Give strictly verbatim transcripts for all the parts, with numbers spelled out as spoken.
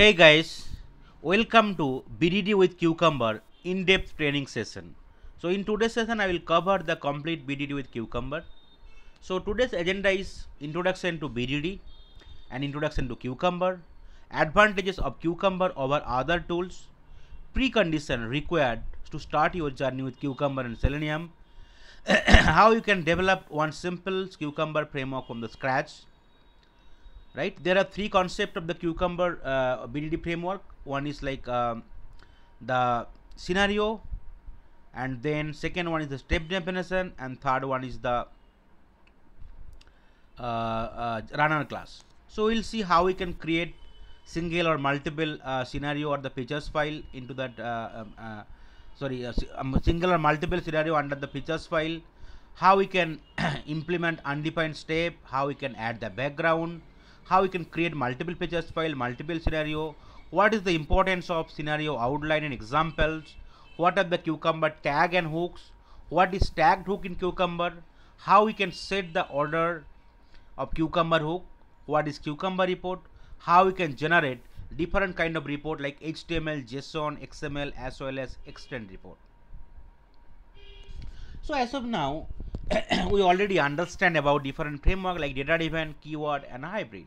Hey guys, welcome to B D D with Cucumber in-depth training session. So in today's session I will cover the complete B D D with Cucumber. So today's agenda is introduction to B D D and introduction to Cucumber, advantages of Cucumber over other tools, precondition required to start your journey with Cucumber and Selenium, how you can develop one simple Cucumber framework from the scratch. Right, there are three concepts of the Cucumber uh, B D D framework. One is like um, the scenario, and then second one is the step definition, and third one is the uh, uh, runner class. So we'll see how we can create single or multiple uh, scenario or the features file into that uh, um, uh, sorry uh, single or multiple scenario under the features file, how we can implement undefined step, how we can add the background, how we can create multiple features file, multiple scenario, what is the importance of scenario outline and examples, what are the Cucumber tag and hooks, what is tagged hook in Cucumber, how we can set the order of Cucumber hook, what is Cucumber report, how we can generate different kind of report like H T M L, JSON, X M L, as well as Extent report. So as of now, we already understand about different framework like data-driven, keyword, and hybrid.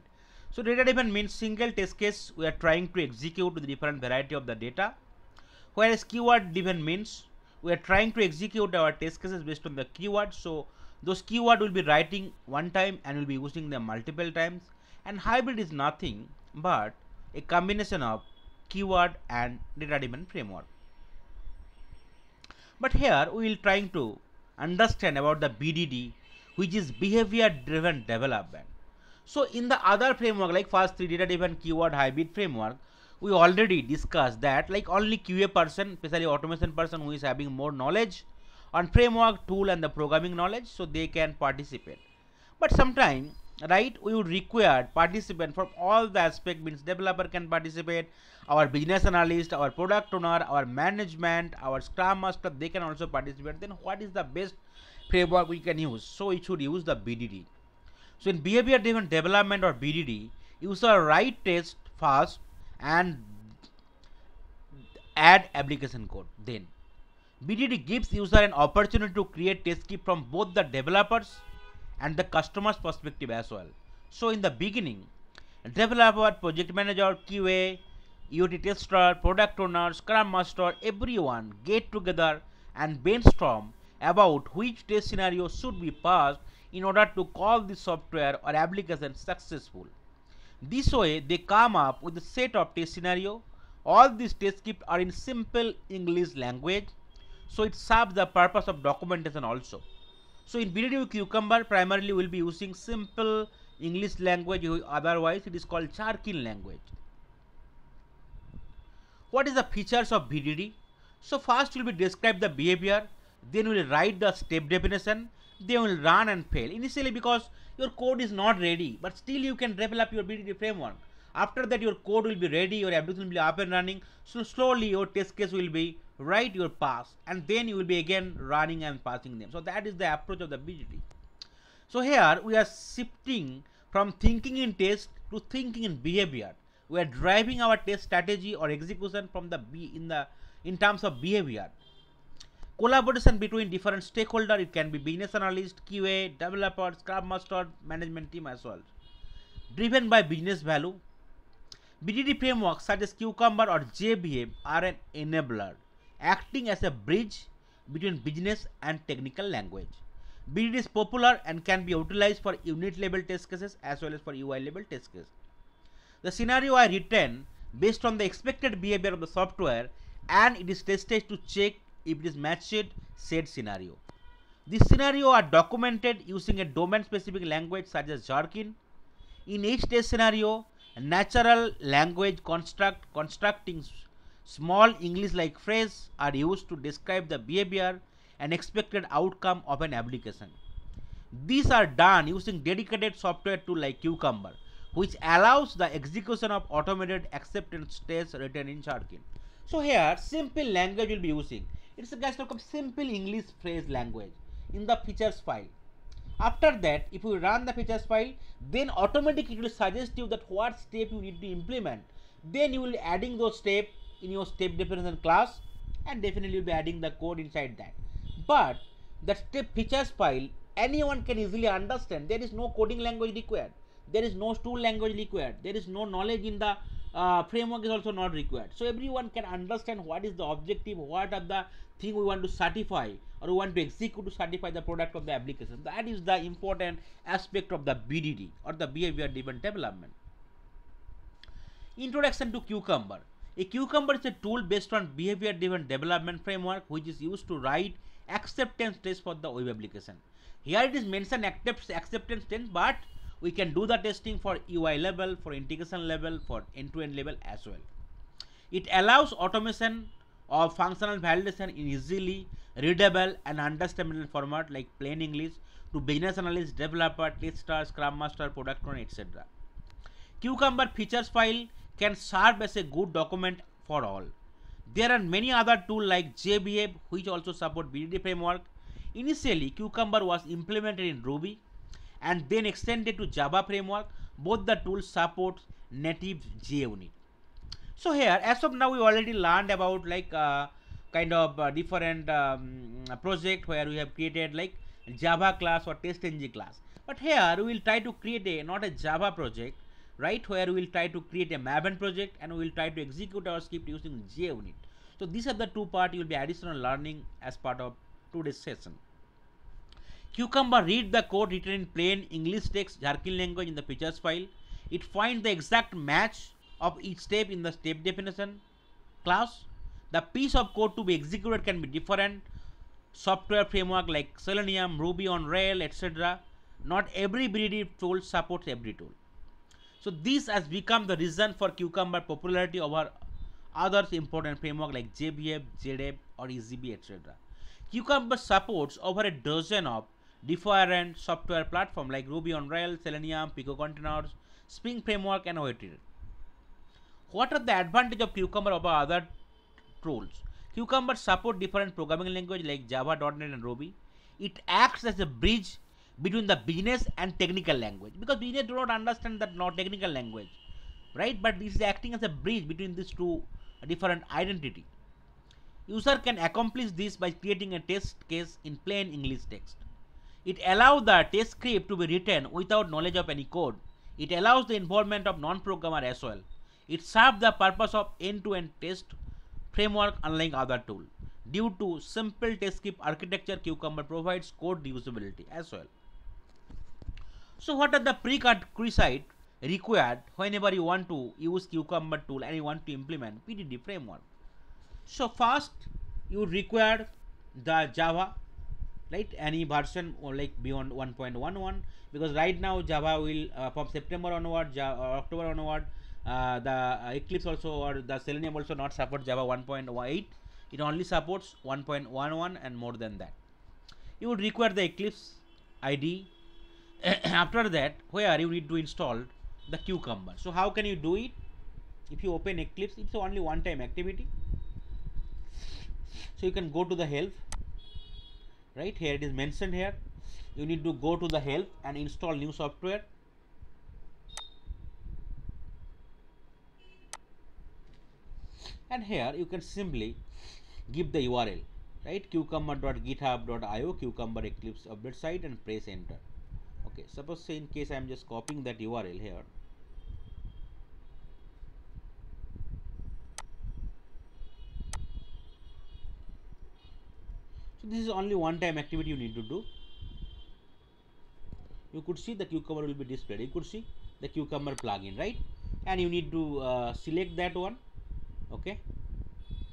So data-driven means single test case we are trying to execute the different variety of the data, whereas keyword-driven means we are trying to execute our test cases based on the keyword. So those keyword will be writing one time and will be using them multiple times. And hybrid is nothing but a combination of keyword and data-driven framework. But here we will trying to understand about the B D D, which is behavior-driven development. So in the other framework like first three data-driven, keyword, hybrid framework, we already discussed that like only Q A person, especially automation person who is having more knowledge on framework, tool and the programming knowledge, so they can participate. But sometime, right, we would require participant from all the aspect, means developer can participate, our business analyst, our product owner, our management, our scrum master, they can also participate. Then what is the best framework we can use? So it should use the B D D. So in behavior driven development or B D D, user write test first and add application code. Then B D D gives user an opportunity to create test script from both the developers and the customer's perspective as well. So in the beginning, developer, project manager, Q A, U A T tester, product owner, scrum master, everyone get together and brainstorm about which test scenario should be passed in order to call the software or application successful. This way they come up with a set of test scenario. All these test scripts are in simple English language, so it serves the purpose of documentation also. So in B D D with Cucumber, primarily we will be using simple English language, otherwise it is called Gherkin language. What is the features of B D D? So first we will describe the behavior, then we will write the step definition, then we will run and fail. Initially because your code is not ready, but still you can develop your B D D framework. After that your code will be ready, your application will be up and running, so slowly your test case will be write your pass and then you will be again running and passing them. So that is the approach of the B D D. So here we are shifting from thinking in test to thinking in behavior. We are driving our test strategy or execution from the B in the in terms of behavior. Collaboration between different stakeholders, it can be business analyst, Q A, developers, scrum master, management team as well. Driven by business value, B D D frameworks such as Cucumber or JBehave are an enabler, acting as a bridge between business and technical language. B D D is popular and can be utilized for unit level test cases as well as for U I level test cases. The scenario are written based on the expected behavior of the software and it is tested to check if it is matched said scenario. These scenarios are documented using a domain specific language such as Gherkin. In each test scenario, natural language construct constructing small English-like phrases are used to describe the behavior and expected outcome of an application. These are done using dedicated software tool like Cucumber, which allows the execution of automated acceptance tests written in Gherkin. So here, simple language will be using. It's a kind of simple English phrase language in the features file. After that, if you run the features file, then automatically it will suggest you that what step you need to implement Then you will be adding those step in your step definition class, and definitely you'll be adding the code inside that. But the step features file, anyone can easily understand. There is no coding language required. There is no tool language required. There is no knowledge in the uh, framework is also not required. So everyone can understand what is the objective, what are the thing we want to certify or we want to execute to certify the product of the application. That is the important aspect of the B D D or the behavior driven development. Introduction to Cucumber. A Cucumber is a tool based on behavior driven development framework which is used to write acceptance tests for the web application. Here it is mentioned acceptance test, but we can do the testing for U I level, for integration level, for end-to-end level as well. It allows automation of functional validation in easily readable and understandable format like plain English to business analysts, developer, tester, scrum master, product owner, et cetera. Cucumber features file can serve as a good document for all. There are many other tools like JBehave, which also support B D D framework. Initially, Cucumber was implemented in Ruby and then extended to Java framework. Both the tools support native JUnit. So here, as of now, we already learned about like uh, kind of uh, different um, project where we have created like Java class or TestNG class. But here we will try to create a not a Java project, right? Where we will try to create a Maven project and we will try to execute our script using JUnit. So these are the two parts you will be additional learning as part of today's session. Cucumber read the code written in plain English text Gherkin language in the features file. It finds the exact match of each step in the step definition class. The piece of code to be executed can be different. Software framework like Selenium, Ruby on Rails, et cetera. Not every B D D tool supports every tool. So this has become the reason for Cucumber popularity over other important framework like JBehave, JDev or E Z B, et cetera. Cucumber supports over a dozen of different software platforms like Ruby on Rails, Selenium, Pico Containers, Spring Framework, and O E T. What are the advantages of Cucumber over other tools? Cucumber supports different programming languages like Java, .NET, and Ruby. It acts as a bridge between the business and technical language because business do not understand that not technical language, right? But this is acting as a bridge between these two different identities. User can accomplish this by creating a test case in plain English text. It allows the test script to be written without knowledge of any code. It allows the involvement of non-programmer as well. It serves the purpose of end-to-end test framework unlike other tool. Due to simple test script architecture, Cucumber provides code reusability as well. So what are the prerequisites required whenever you want to use Cucumber tool and you want to implement B D D framework? So first you require the Java, right? Any version or like beyond one point eleven, because right now Java will uh, from September onward, Java, or October onward, uh, the Eclipse also or the Selenium also not support Java one point eight. It only supports one point eleven and more than that. You would require the Eclipse I D E. After that, where you need to install the Cucumber. So how can you do it? If you open Eclipse, it's only one-time activity. So you can go to the help, right? Here it is mentioned here. You need to go to the help and install new software. And here you can simply give the U R L, right? cucumber dot github dot i o Cucumber Eclipse update site and press enter. Okay, suppose say in case I am just copying that U R L here. This is only one time activity you need to do. You could see the Cucumber will be displayed. You could see the Cucumber plugin, right? And you need to uh, select that one. Okay,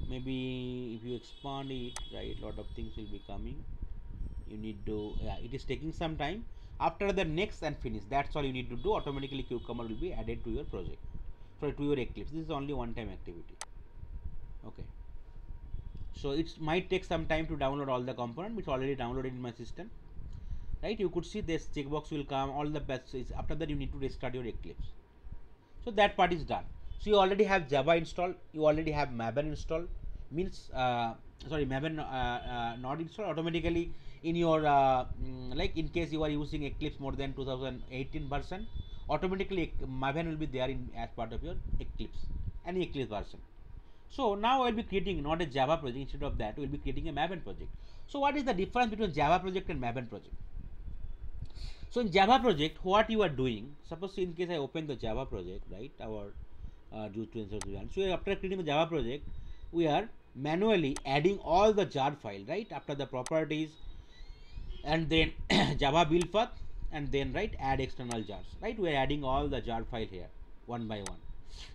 maybe if you expand it, right, lot of things will be coming. You need to, yeah, it is taking some time. After the next and finish, that's all you need to do. Automatically Cucumber will be added to your project, so to your Eclipse. This is only one time activity. Okay, so it might take some time to download all the component which already downloaded in my system, right? You could see this checkbox will come, all the patches. After that you need to restart your Eclipse. So that part is done. So you already have Java installed, you already have Maven installed, means uh, sorry Maven uh, uh, not installed. Automatically in your uh, like in case you are using Eclipse more than two thousand eighteen version, automatically Maven will be there in as part of your Eclipse. any Eclipse version. So now I'll be creating not a Java project, instead of that we'll be creating a Maven project. So what is the difference between Java project and Maven project? So in Java project, what you are doing, suppose in case I open the Java project, right, our uh, so after creating the Java project, we are manually adding all the jar file, right, after the properties and then Java build path and then, right, add external jars, right, we are adding all the jar file here one by one.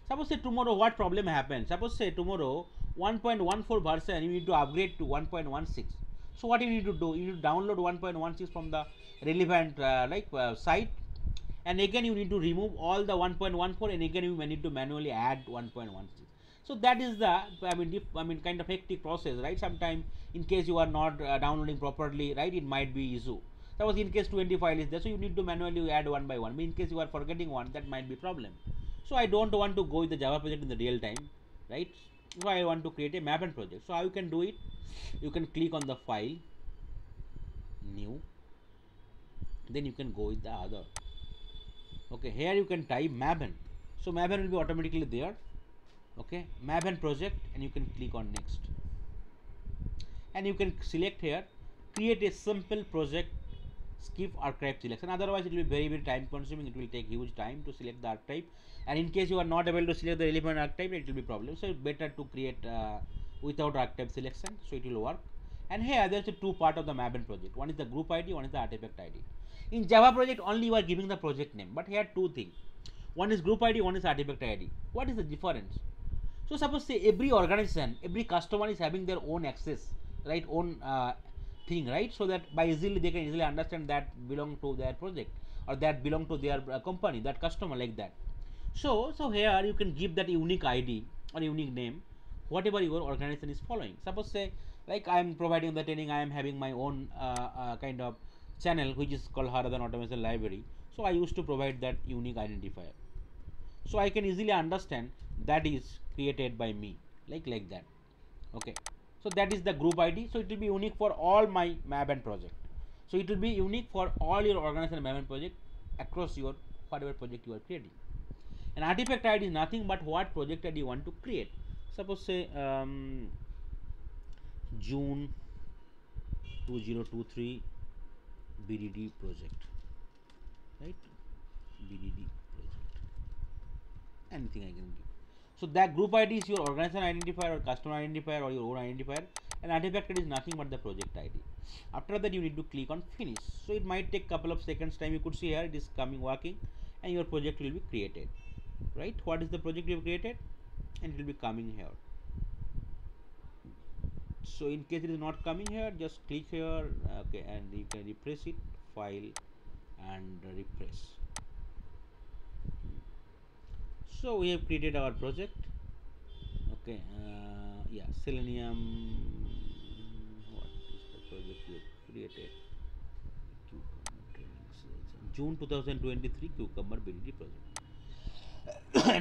Suppose say tomorrow what problem happens, suppose say tomorrow one point one four version you need to upgrade to one point one six. So what you need to do, you need to download one point one six from the relevant uh, like uh, site, and again you need to remove all the one point one four, and again you may need to manually add one point one six. So that is the I mean if, I mean kind of hectic process, right? Sometimes in case you are not uh, downloading properly, right, it might be issue. That was in case twenty file is there, so you need to manually add one by one. In case you are forgetting one, that might be problem. So I don't want to go with the Java project in the real time, right? So I want to create a Maven project. So how you can do it? You can click on the file, new. Then you can go with the other. Okay, here you can type Maven. So Maven will be automatically there. Okay, Maven project, and you can click on next. And you can select here, create a simple project, skip archive selection. Otherwise it will be very very time consuming. It will take huge time to select the archive. And in case you are not able to select the relevant archetype, it will be problem. So it's better to create uh, without archetype selection, so it will work. And here there is a two part of the Maven project. One is the group I D, one is the artifact I D. In Java project only you are giving the project name, but here two things. One is group I D, one is artifact I D. What is the difference? So suppose say every organization, every customer is having their own access, right, own uh, thing, right? So that by easily they can easily understand that belong to their project or that belong to their uh, company, that customer, like that. So, so here you can give that unique I D or unique name, whatever your organization is following. Suppose say like I am providing the training, I am having my own uh, uh, kind of channel which is called Haradhan Automation Library. So I used to provide that unique identifier. So I can easily understand that is created by me, like like that. Okay. So that is the group I D. So it will be unique for all my Maven project. So it will be unique for all your organization Maven project across your whatever project you are creating. An artifact I D is nothing but what project I D you want to create. Suppose say um, June two thousand twenty-three B D D project, right? B D D project. Anything I can give. So that group I D is your organization identifier or customer identifier or your own identifier, and artifact I D is nothing but the project I D. After that, you need to click on finish. So it might take couple of seconds time. You could see here it is coming working, and your project will be created. Right, what is the project you have created, and it will be coming here. So in case it is not coming here, just click here, okay, and you can refresh it, file and refresh. So we have created our project. Okay, uh, yeah, Selenium. What is the project we have created? June two thousand twenty-three Cucumber B D D project.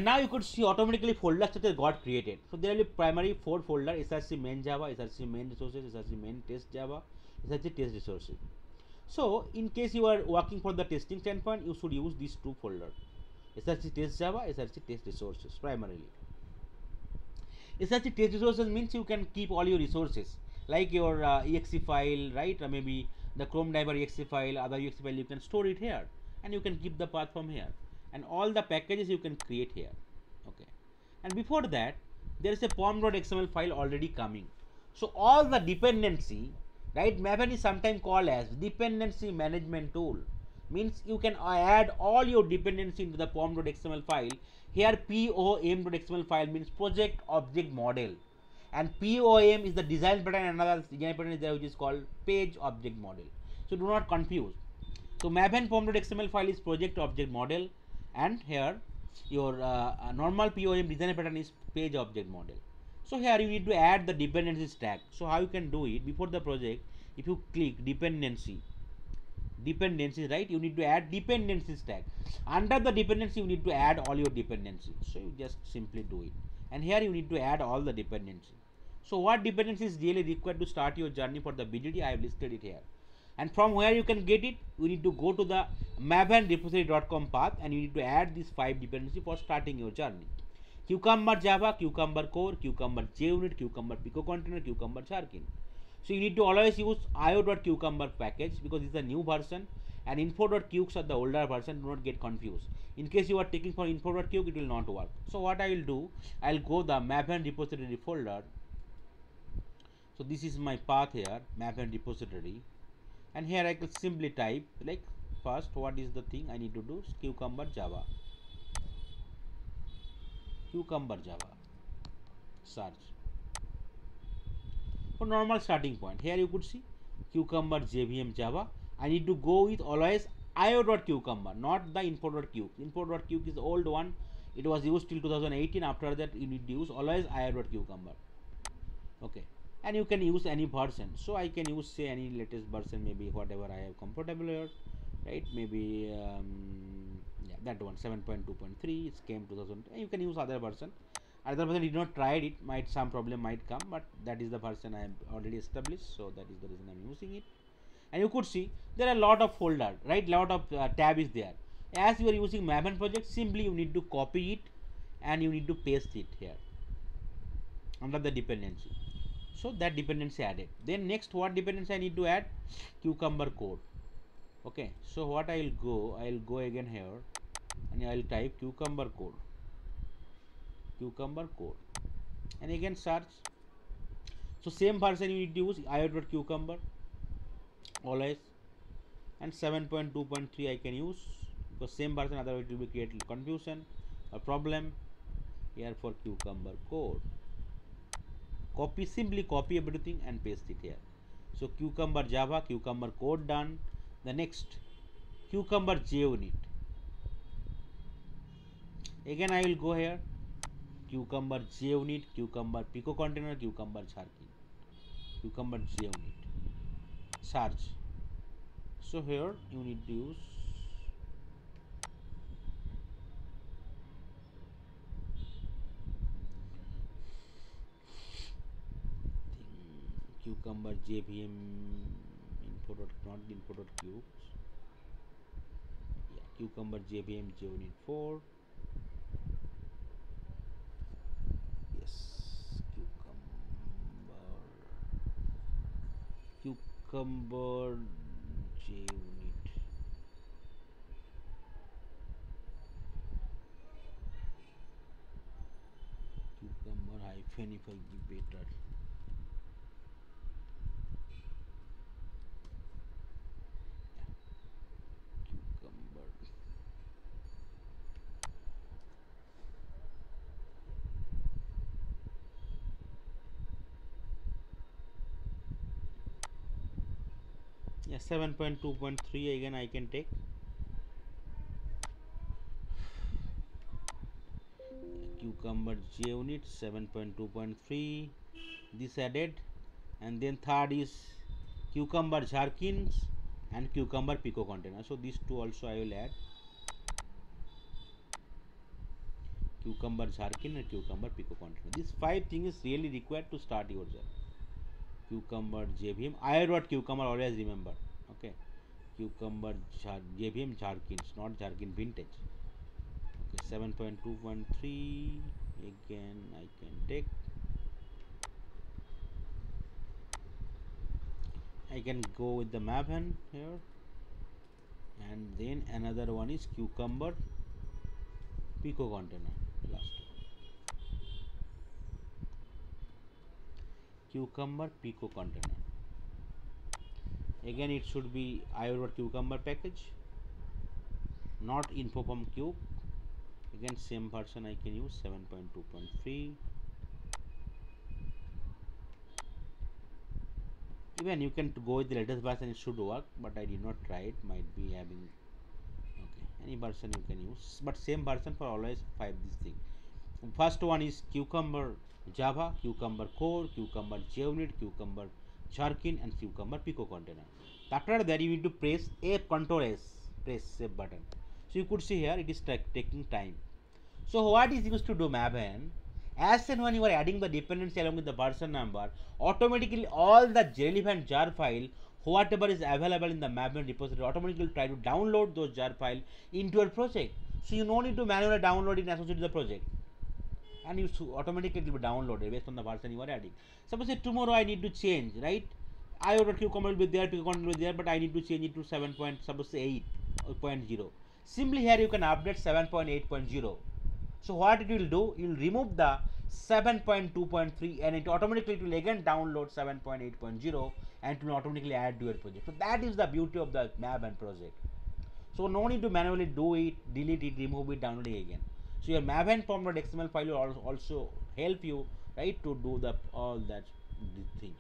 Now you could see automatically folders that has got created. So there will be primary four folders: S R C main Java, S R C main resources, S R C main test Java, S R C test resources. So in case you are working for the testing standpoint, you should use these two folders: S R C test Java, S R C test resources primarily. S R C test resources means you can keep all your resources like your uh, E X E file, right? Or maybe the Chrome driver E X E file, other E X E file. You can store it here, and you can keep the path from here. And all the packages you can create here. Okay, and before that there is a pom.xml file already coming. So all the dependency, right, Maven is sometimes called as dependency management tool, means you can add all your dependency into the pom.xml file. Here pom.xml file means project object model, and pom is the design pattern, and another design pattern is there which is called page object model. So do not confuse. So Maven pom.xml file is project object model, and here your uh, normal POM design pattern is page object model. So here you need to add the dependency stack. So how you can do it? Before the project, if you click dependency, dependencies, right, you need to add dependency stack. Under the dependency you need to add all your dependencies. So you just simply do it, and here you need to add all the dependencies. So what dependencies really required to start your journey for the B D D, I have listed it here. And from where you can get it, you need to go to the maven repository dot com path, and you need to add these five dependencies for starting your journey. Cucumber Java, Cucumber Core, Cucumber JUnit, Cucumber Pico Container, Cucumber Gherkin. So you need to always use io.cucumber package because it's a new version, and info.cucs are the older version. Do not get confused. In case you are taking for info.cuc, it will not work. So what I will do, I will go the Maven repository folder. So this is my path here, Maven repository, and here I can simply type like first what is the thing I need to do, Cucumber Java, Cucumber Java, search. For normal starting point, here you could see Cucumber J B M Java. I need to go with always io.cucumber, not the info.cuc. Info.cuc is the old one, it was used till two thousand eighteen. After that, you need to use always io.cucumber. Okay, and you can use any version. So I can use say any latest version, maybe whatever I have comfortable here, right? Maybe um, yeah, that one seven point two point three. It came two thousand. You can use other version. Other version did not try it. Might some problem might come, but that is the version I have already established. So that is the reason I'm using it. And you could see there are a lot of folder, right? Lot of uh, tab is there. As you are using Maven project, simply you need to copy it and you need to paste it here under the dependency. So that dependency added. Then next, what dependency I need to add? Cucumber Core. Okay. So what I will go, I will go again here, and I will type Cucumber Core. Cucumber Core, and again search. So same version you need to use io.cucumber. Always, and seven point two point three I can use because same version, otherwise it will be creating confusion or problem. Here for Cucumber Core, copy, simply copy everything and paste it here. So Cucumber Java, Cucumber Core done. The next, Cucumber JUnit. Again I will go here, Cucumber JUnit, Cucumber Pico Container, Cucumber Gherkin, Cucumber JUnit. Search. So here you need to use Cucumber J B M info dot not info dot cubes. Yeah, Cucumber J B M JUnit four. Yes, Cucumber. Cuc Cucumber JUnit. Cucumber hyphen if I give better. Cucumber. Yeah, seven point two point three again I can take. Cucumber JUnit seven point two point three, this added, and then third is Cucumber Gherkin and Cucumber Pico Container. So these two also I will add, Cucumber Gherkin and Cucumber Pico Container. These five things is really required to start your job. Cucumber J B M, io.cucumber always remember. Okay, Cucumber J B M Gherkin, not Gherkin vintage. Okay, seven point two point three again I can take. I can go with the Maven here, and then another one is Cucumber Pico Container. Last. Cucumber Pico Container. Again, it should be io.cucumber package, not info from cube. Again, same version I can use seven point two point three. Even you can go with the latest version, it should work, but I did not try it. Might be having okay. Any version you can use, but same version for always five. This thing. First one is Cucumber Java, Cucumber Core, Cucumber JUnit, Cucumber Gherkin, and Cucumber Pico Container. After that, you need to press a Control S, press Save button. So you could see here it is taking time. So what is used to do Maven? As and when you are adding the dependency along with the version number, automatically all the relevant jar file, whatever is available in the Maven repository, automatically try to download those jar file into your project. So you no need to manually download it and associate to the project. and you automatically it will be downloaded based on the version you are adding. Suppose say tomorrow I need to change, right? I O dot cucumber will be there, Pico Container will be there, but I need to change it to seven point eight point zero. Simply here you can update seven point eight point zero. So what it will do, you will remove the seven point two point three and it automatically will again download seven point eight point zero and it will automatically add to your project. So that is the beauty of the Maven project. So no need to manually do it, delete it, remove it, download it again. So your Maven form.xml file will also help you, right, to do the all that thing.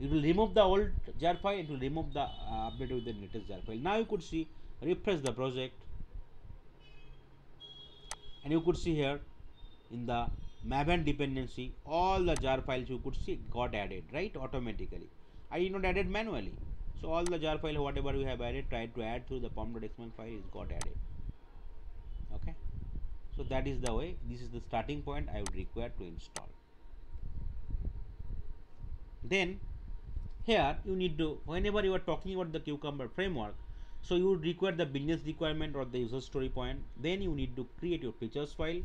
It will remove the old jar file, it will remove the uh, update with the latest jar file. Now you could see, refresh the project and you could see here in the Maven dependency all the jar files you could see got added, right, automatically. I did not add it manually. So all the jar file whatever we have added, tried to add through the pom.xml file, is got added. Okay. So that is the way. This is the starting point I would require to install. Then here you need to, whenever you are talking about the Cucumber framework, so you would require the business requirement or the user story point. Then you need to create your features file.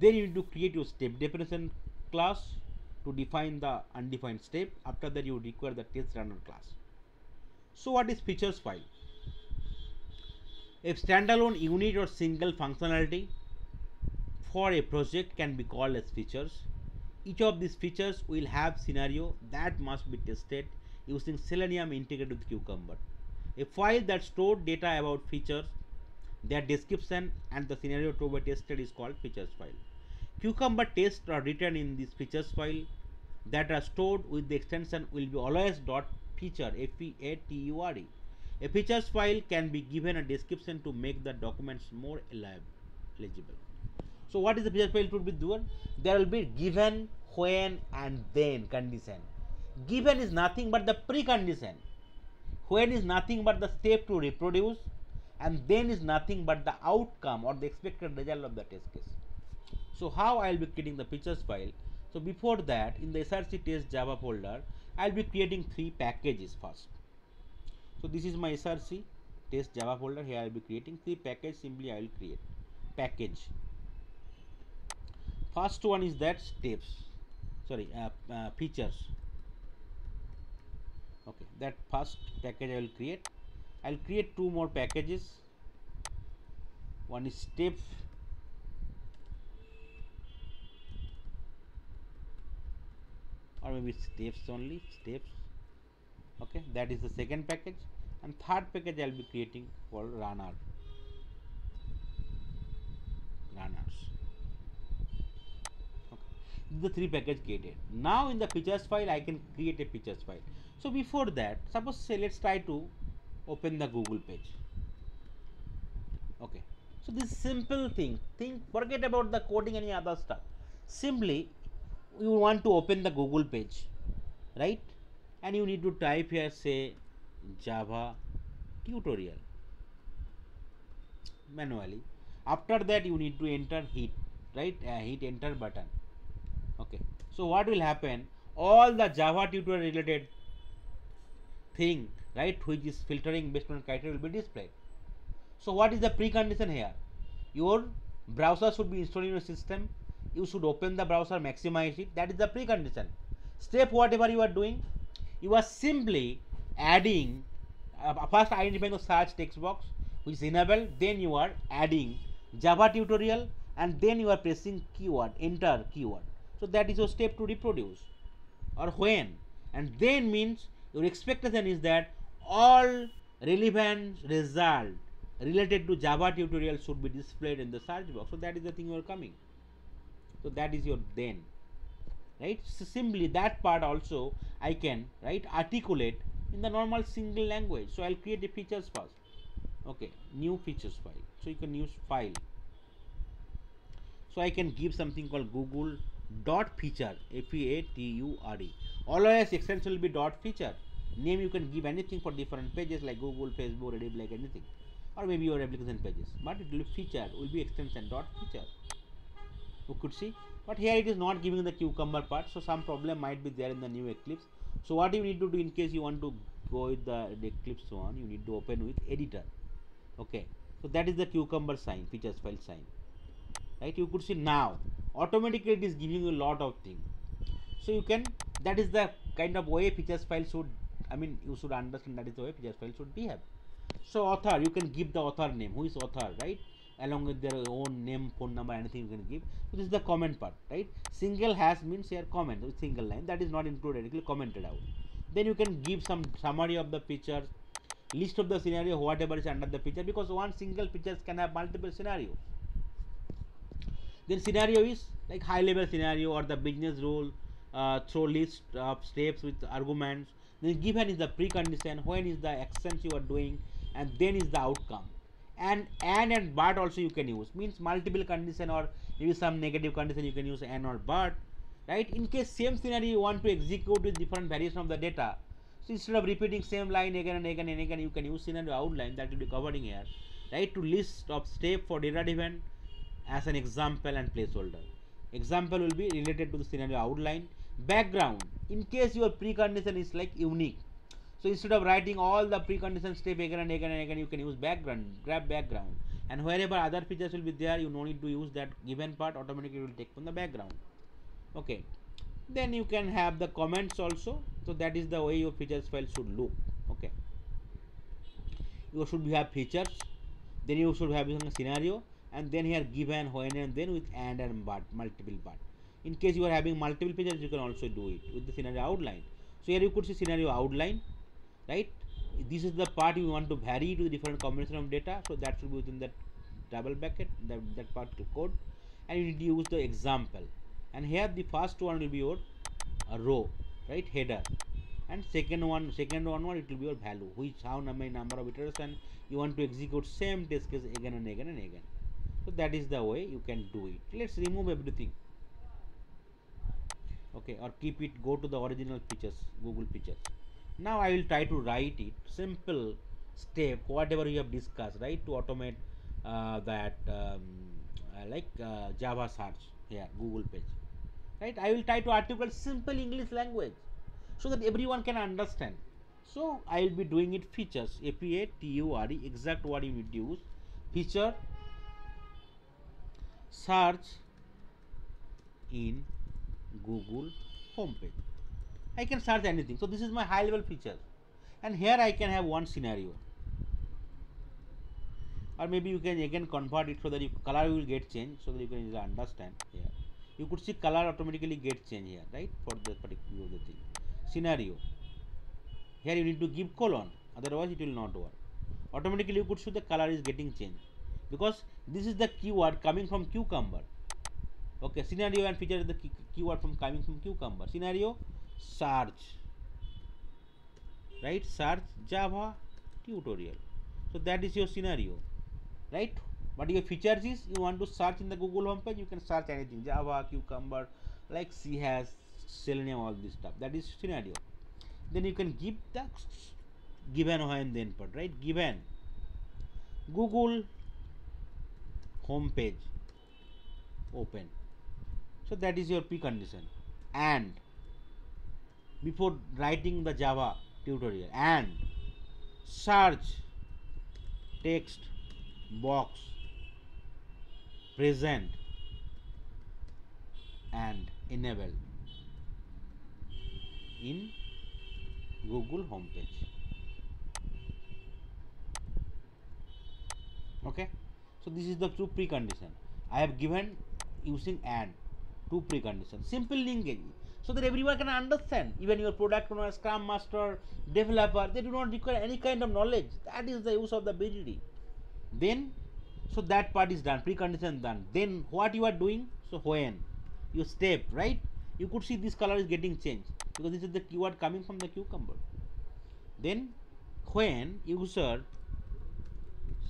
Then you need to create your step definition class to define the undefined step. After that you require the test runner class. So what is features file? A standalone unit or single functionality for a project can be called as features. Each of these features will have scenario that must be tested using Selenium integrated with Cucumber. A file that stores data about features, their description and the scenario to be tested is called features file. Cucumber tests are written in this features file that are stored with the extension will be always .feature, F E A T U R E. A features file can be given a description to make the documents more legible. So what is the feature file to be done? There will be given, when and then condition. Given is nothing but the precondition. When is nothing but the step to reproduce, and then is nothing but the outcome or the expected result of the test case. So how I will be creating the features file? So before that, in the src test Java folder, I will be creating three packages first. So this is my src test Java folder. Here I will be creating three packages. Simply I will create package. First one is that steps, sorry, uh, uh, features. Okay, that first package I will create. I will create two more packages. One is step or maybe steps only, steps. Okay, that is the second package. And third package I will be creating for runner. Runners. Okay. The three packages created. Now in the features file I can create a features file. So before that, suppose say let's try to open the Google page. Okay. So this simple thing, think, forget about the coding and any other stuff. Simply you want to open the Google page, right? And you need to type here, say Java tutorial manually. After that you need to enter hit, right? Uh, hit enter button. Okay. So what will happen? All the Java tutorial related thing, right, which is filtering based on criteria will be displayed. So what is the precondition here? Your browser should be installed in your system. You should open the browser, maximize it. That is the precondition. Step whatever you are doing, you are simply adding, uh, first identify the search text box which is enabled, then you are adding Java tutorial and then you are pressing keyword, enter keyword. So that is your step to reproduce or when, and then means your expectation is that all relevant result related to Java tutorial should be displayed in the search box. So that is the thing you are coming. So that is your then, right? So simply that part also I can, right, articulate in the normal single language. So I'll create the features first. Okay, new features file. So you can use file. So I can give something called Google dot feature, F E A T U R E. Always extension will be dot feature. Name you can give anything for different pages like Google, Facebook, Reddit, like anything, or maybe your application pages. But it will be feature, will be extension dot feature. You could see, but here it is not giving the Cucumber part, so some problem might be there in the new Eclipse. So what you need to do in case you want to go with the, the Eclipse one, you need to open with editor. Okay, so that is the Cucumber sign, features file sign, right? You could see now automatically it is giving you a lot of things. So you can, that is the kind of way features file should, I mean you should understand that is the way features file should behave. So author, you can give the author name, who is author, right? Along with their own name, phone number, anything you can give. So this is the comment part, right? Single hash means here comment, single line, that is not included, it will be commented out. Then you can give some summary of the pictures, list of the scenario, whatever is under the picture, because one single pictures can have multiple scenarios. Then scenario is like high level scenario or the business rule, uh, throw list of steps with arguments. Then given is the precondition, when is the actions you are doing, and then is the outcome. And and and but also you can use, means multiple condition or maybe some negative condition you can use and or but, right? In case same scenario you want to execute with different variation of the data, so instead of repeating same line again and again and again, you can use scenario outline, that will be covering here, right? To list of step for data event as an example and placeholder. Example will be related to the scenario outline. Background, in case your precondition is like unique, so instead of writing all the precondition step again and again and again, you can use background, grab background, and wherever other features will be there, you no need to use that given part, automatically it will take from the background. Okay, then you can have the comments also. So that is the way your features file should look. Okay, you should have features, then you should have a scenario, and then here given, when, and then with and and but, multiple but. In case you are having multiple features, you can also do it with the scenario outline. So here you could see scenario outline, right? This is the part you want to vary to different combination of data, so that should be within that double bracket, that, that part to code, and you need to use the example. And here the first one will be your uh, row, right, header, and second one, second one, one it will be your value, which how many number of iteration you want to execute same test case again and again and again. So that is the way you can do it. Let's remove everything. Okay, or keep it, go to the original pictures, Google pictures. Now I will try to write it, simple step, whatever we have discussed, right, to automate uh, that um, uh, like uh, Java search here, Google page, right? I will try to articulate simple English language so that everyone can understand. So I will be doing it features, F E A T U R E, exact word you need to use, feature, search in Google homepage. I can search anything. So this is my high level feature, and here I can have one scenario, or maybe you can again convert it so that you color will get changed, so that you can understand. Here you could see color automatically get changed here, right, for the particular thing. Scenario, here you need to give colon, otherwise it will not work. Automatically you could see the color is getting changed, because this is the keyword coming from Cucumber. Okay, scenario and feature is the key, keyword from coming from Cucumber. Scenario, search, right, search Java tutorial. So that is your scenario, right? But your features is, you want to search in the Google homepage, you can search anything, Java, Cucumber, like C S S, Selenium, all this stuff. That is scenario. Then you can give the given, when, then part, right? Given Google homepage open, so that is your precondition. And before writing the Java tutorial, and search text box present and enable in Google homepage. Okay, so this is the two precondition I have given using and two preconditions, simple linkage, so that everyone can understand. Even your product owner, scrum master, developer, they do not require any kind of knowledge. That is the use of the B D D. Then, so that part is done, precondition done. Then what you are doing? So when you step, right? You could see this color is getting changed, because this is the keyword coming from the Cucumber. Then when user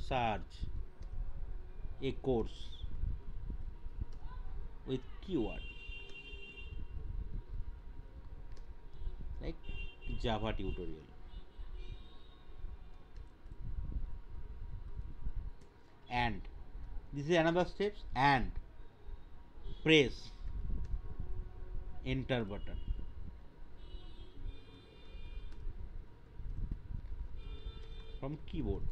search a course with keyword like Java tutorial, and this is another steps, and press enter button, from keyboard.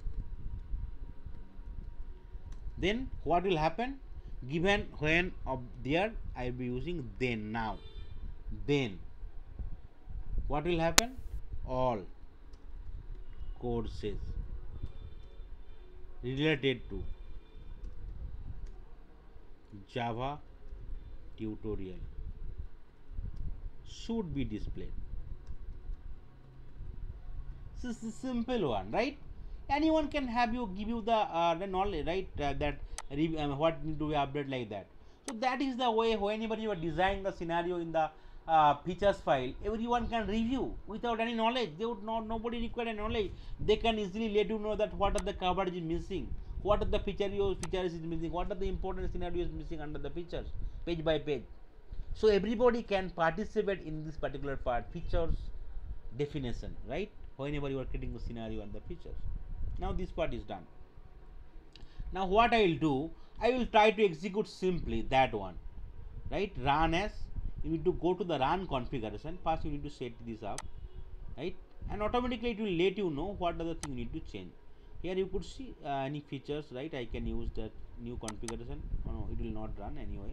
Then what will happen? given when of there, I'll be using then. Now then what will happen? All courses related to Java tutorial should be displayed. This is simple one, right? Anyone can have you give you the uh, the knowledge, right? Uh, that um, what do we update like that. So that is the way whenever you are designing the scenario in the uh, features file, everyone can review without any knowledge. They would not, nobody require any knowledge. They can easily let you know that what are the coverage is missing, what are the features features is missing, what are the important scenarios missing under the features, page by page. So everybody can participate in this particular part, features definition, right? Whenever you are creating the scenario and the features. Now this part is done. Now what I will do, I will try to execute simply that one, right? Run as, you need to go to the run configuration. First you need to set this up, right? And automatically it will let you know what other thing you need to change. Here you could see uh, any features, right? I can use that new configuration. Oh, no, it will not run anyway.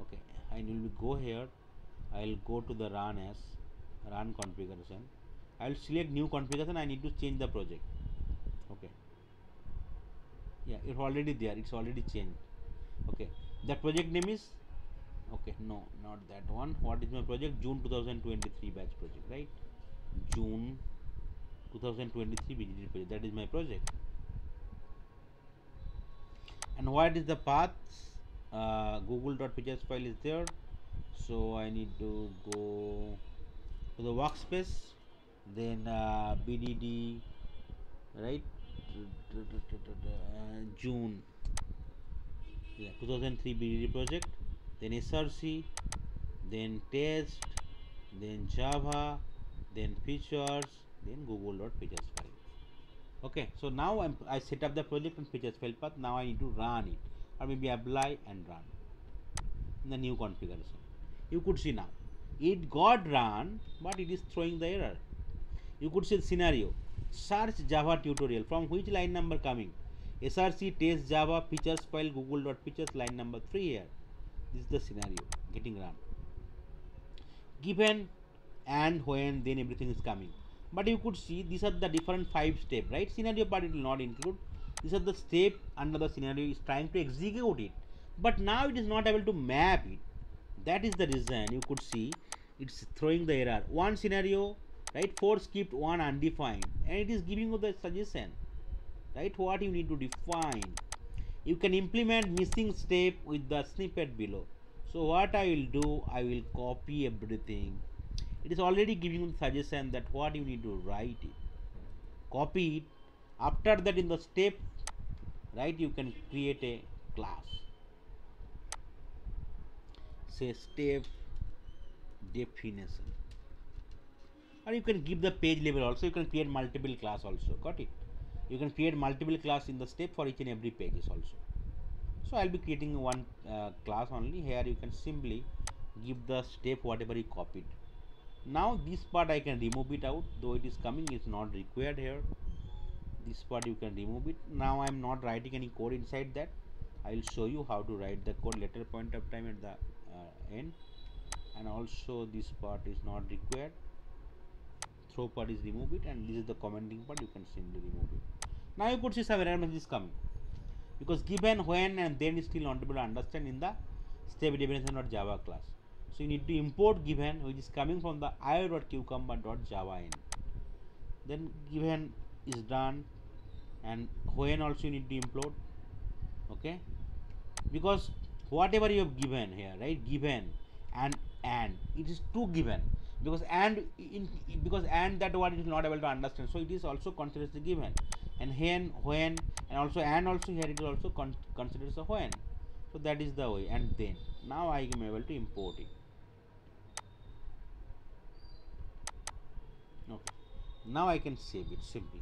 Okay, I will go here. I will go to the run as, run configuration. I will select new configuration. I need to change the project. Okay. Yeah, it's already there. It's already changed. Okay. The project name is. Okay. No, not that one. What is my project? June two thousand twenty-three batch project, right? June two thousand twenty-three B D D project. That is my project. And what is the path? Uh, Google.features file is there. So I need to go to the workspace. Then uh, B D D, right? Uh, June, yeah, two thousand three B D D project. Then S R C, then test, then Java, then features, then Google.features file. Okay, so now I'm, I set up the project and features file path. Now I need to run it, or maybe apply and run in the new configuration. You could see now it got run, but it is throwing the error. You could see the scenario, search Java tutorial, from which line number coming? S R C, test, Java, features file, Google.features, line number three here. This is the scenario getting run. Given and when, then everything is coming. But you could see these are the different five steps, right? Scenario part it will not include. These are the step under the scenario is trying to execute it. But now it is not able to map it. That is the reason you could see it's throwing the error. One scenario, right, four skipped, one undefined, and it is giving you the suggestion, right, what you need to define. You can implement missing step with the snippet below. So what I will do, I will copy everything. It is already giving you the suggestion that what you need to write it. Copy it. After that, in the step, right, you can create a class. Say step definition. Or you can give the page label also. You can create multiple class also. Got it? You can create multiple class in the step for each and every pages also. So I'll be creating one uh, class only. Here you can simply give the step whatever you copied. Now this part I can remove it out, though it is coming, it's not required here. This part you can remove it. Now I'm not writing any code inside that. I'll show you how to write the code later point of time at the uh, end. And also this part is not required. Throw part is remove it, and this is the commenting part. You can simply remove it. Now you could see some error message is coming because given, when, and then is still not able to understand in the step definition or Java class. So you need to import given, which is coming from the io.cucumber.java end. Then given is done, and when also you need to import. Okay, because whatever you have given here, right? Given and and it is two given. Because and in because and that one is not able to understand, so it is also considered as a given. And when, when, and also and also here it is also con considered as a when. So that is the way. And then now I am able to import it. Okay. Now I can save it simply.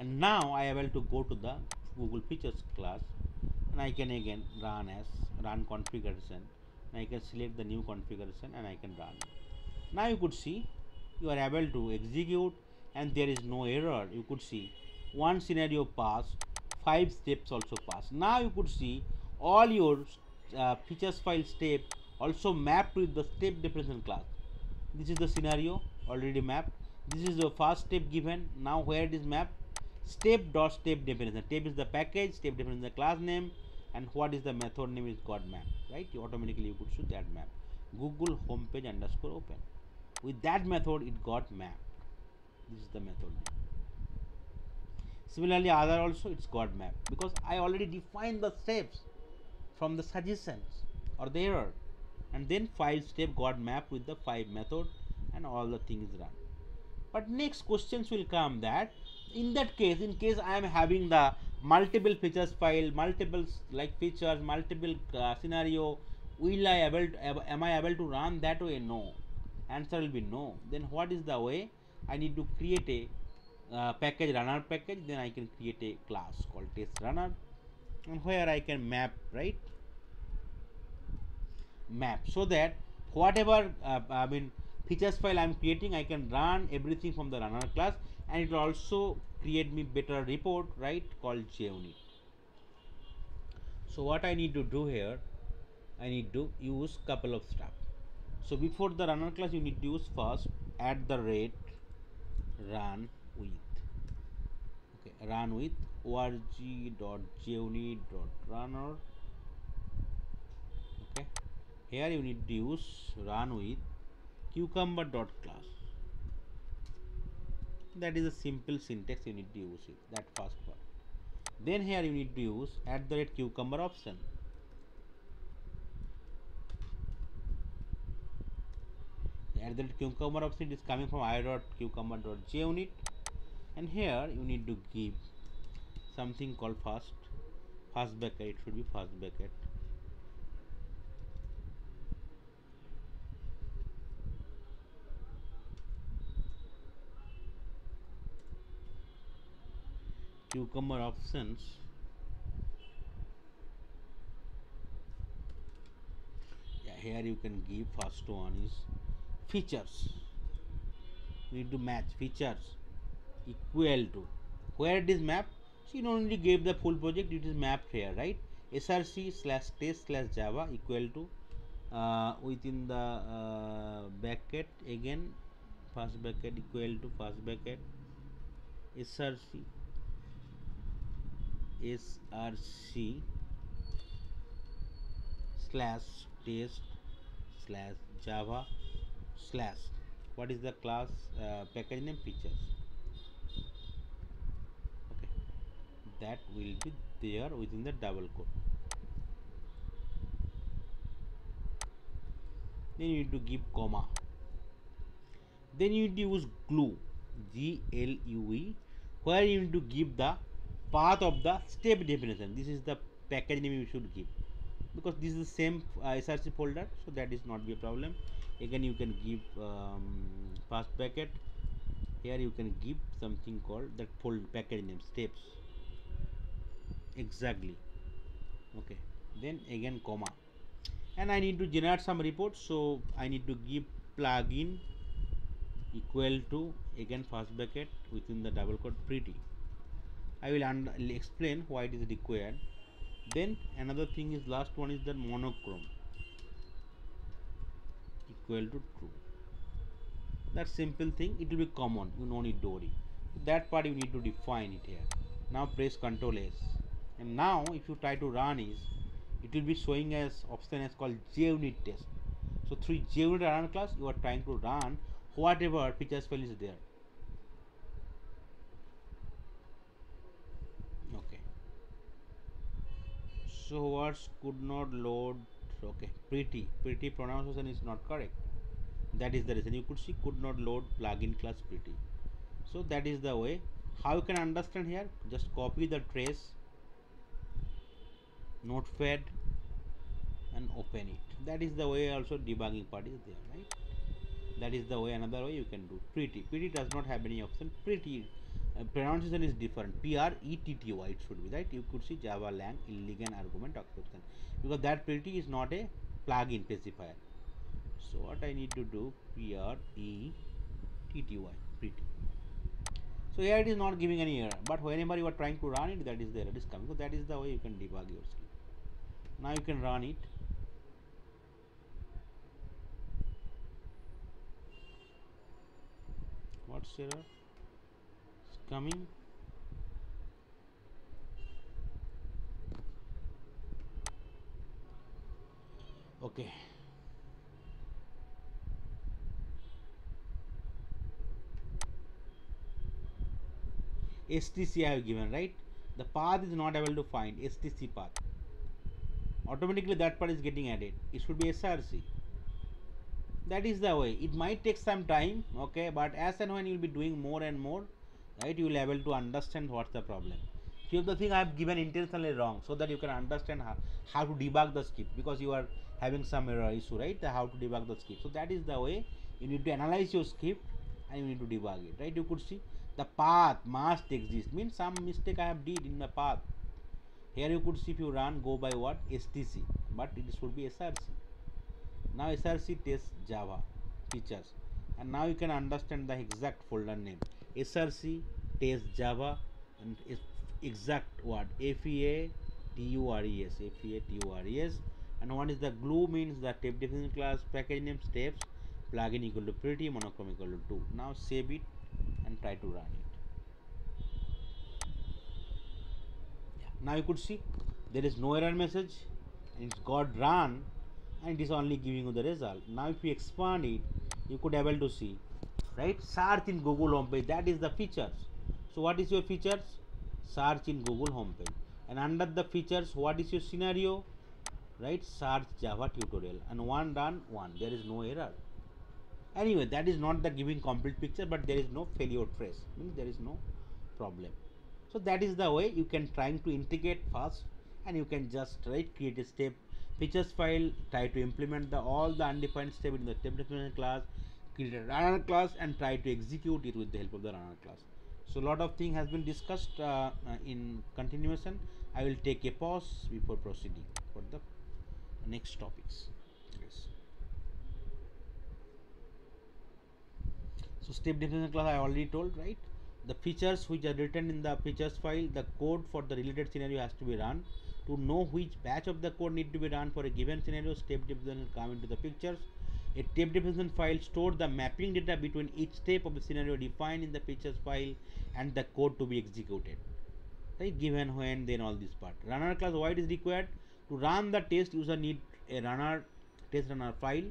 And now I am able to go to the Google Features class, and I can again run as run configuration. And I can select the new configuration and I can run it. Now you could see you are able to execute and there is no error. You could see one scenario passed, five steps also passed. Now you could see all your uh, features file step also mapped with the step definition class. This is the scenario already mapped. This is the first step given. Now where it is mapped? Step dot step definition. Step is the package, step definition the class name, and what is the method name is got map, right? You automatically you could show that map. Google homepage underscore open. With that method it got mapped. This is the method name. Similarly, other also it's got mapped because I already defined the steps from the suggestions or the error, and then five step got mapped with the five method and all the things run. But next questions will come that in that case, in case I am having the multiple features file, multiple like features, multiple uh, scenario, will I able to, am I able to run that way? No. Answer will be no. Then what is the way? I need to create a Uh, package runner package, then I can create a class called test runner, and where I can map, right, map so that whatever uh, I mean features file I'm creating, I can run everything from the runner class, and it will also create me better report, right, called JUnit. So what I need to do here, I need to use couple of stuff. So before the runner class, you need to use first at the rate run with, okay, run with org.junit.runner. Okay, here you need to use run with cucumber.class. That is a simple syntax, you need to use it, that first part. Then here you need to use at the rate cucumber option. The at the rate cucumber option is coming from i.cucumber.junit. And here you need to give something called fast, fast bracket, it should be fast bracket. Cucumber options yeah, here you can give first one is features. You need to match features equal to where it is mapped. So you don't only give the full project, it is mapped here, right? src slash test slash java equal to uh, within the uh, bracket again first bracket equal to first bracket src src slash test slash java slash what is the class uh, package name features. That will be there within the double quote. Then you need to give comma. Then you need to use glue, G L U E, where you need to give the path of the step definition. This is the package name you should give, because this is the same uh, src folder, so that is not be a problem. Again you can give um, first packet. Here you can give something called that folder package name steps. Exactly. Okay, then again comma, and I need to generate some report, so I need to give plugin equal to again first bracket within the double quote pretty. I will explain why it is required. Then another thing is last one is the monochrome equal to true. That simple thing, it will be common, you don't need to worry. That part you need to define it here. Now press Ctrl S. And now if you try to run is, it will be showing as option as called JUnit test. So through JUnit run class you are trying to run whatever features file is there. Okay. So words could not load. Okay. Pretty. Pretty pronunciation is not correct. That is the reason you could see could not load plugin class pretty. So that is the way. How you can understand here? Just copy the trace. Notepad and open it. That is the way also debugging part is there, right? That is the way, another way you can do. Pretty. Pretty does not have any option. Pretty uh, pronunciation is different. P R E T T Y it should be, right? You could see Java lang, illegal argument exception, because that pretty is not a plugin specifier. So what I need to do, P R E T T Y, pretty. So here it is not giving any error, but whenever you are trying to run it, that is the error is coming. So that is the way you can debug your script. Now you can run it. What's error? It's coming. Okay. S T C I have given, right? The path is not able to find, S T C path. Automatically that part is getting added. It should be S R C. That is the way. It might take some time, okay, but as and when you will be doing more and more, right, you will be able to understand what's the problem. Here the thing I have given intentionally wrong, so that you can understand how, how to debug the script, because you are having some error issue, right? How to debug the script. So that is the way you need to analyze your script and you need to debug it, right? You could see the path must exist, means some mistake I have did in the path. Here you could see if you run, go by what? S T C, but it should be S R C. Now S R C tests Java features, and now you can understand the exact folder name. S R C tests Java and its exact word, F E A T U R E S, F E A T U R E S. And what is the glue? Means the type definition class, package name, steps, plugin equal to pretty, monochrome equal to two. Now save it and try to run it. Yeah. Now you could see there is no error message, and it's got run, and it is only giving you the result. Now if you expand it, you could able to see, right? Search in Google homepage, that is the features. So what is your features? Search in Google homepage, and under the features, what is your scenario? Right? Search Java tutorial, and one run one. There is no error. Anyway, that is not the giving complete picture, but there is no failure trace, means there is no problem. So that is the way you can try to integrate fast, and you can just right create a step features file, try to implement the all the undefined step in the step definition class, create a runner class, and try to execute it with the help of the runner class. So lot of thing has been discussed uh, in continuation. I will take a pause before proceeding for the next topics. Yes. So step definition class I already told, right? The features which are written in the features file, the code for the related scenario has to be run. To know which batch of the code need to be run for a given scenario, step definition come into the pictures. A step definition file store the mapping data between each step of the scenario defined in the features file and the code to be executed. Right? Given, when, then all this part. Runner class, why it is required? To run the test, user need a runner test runner file,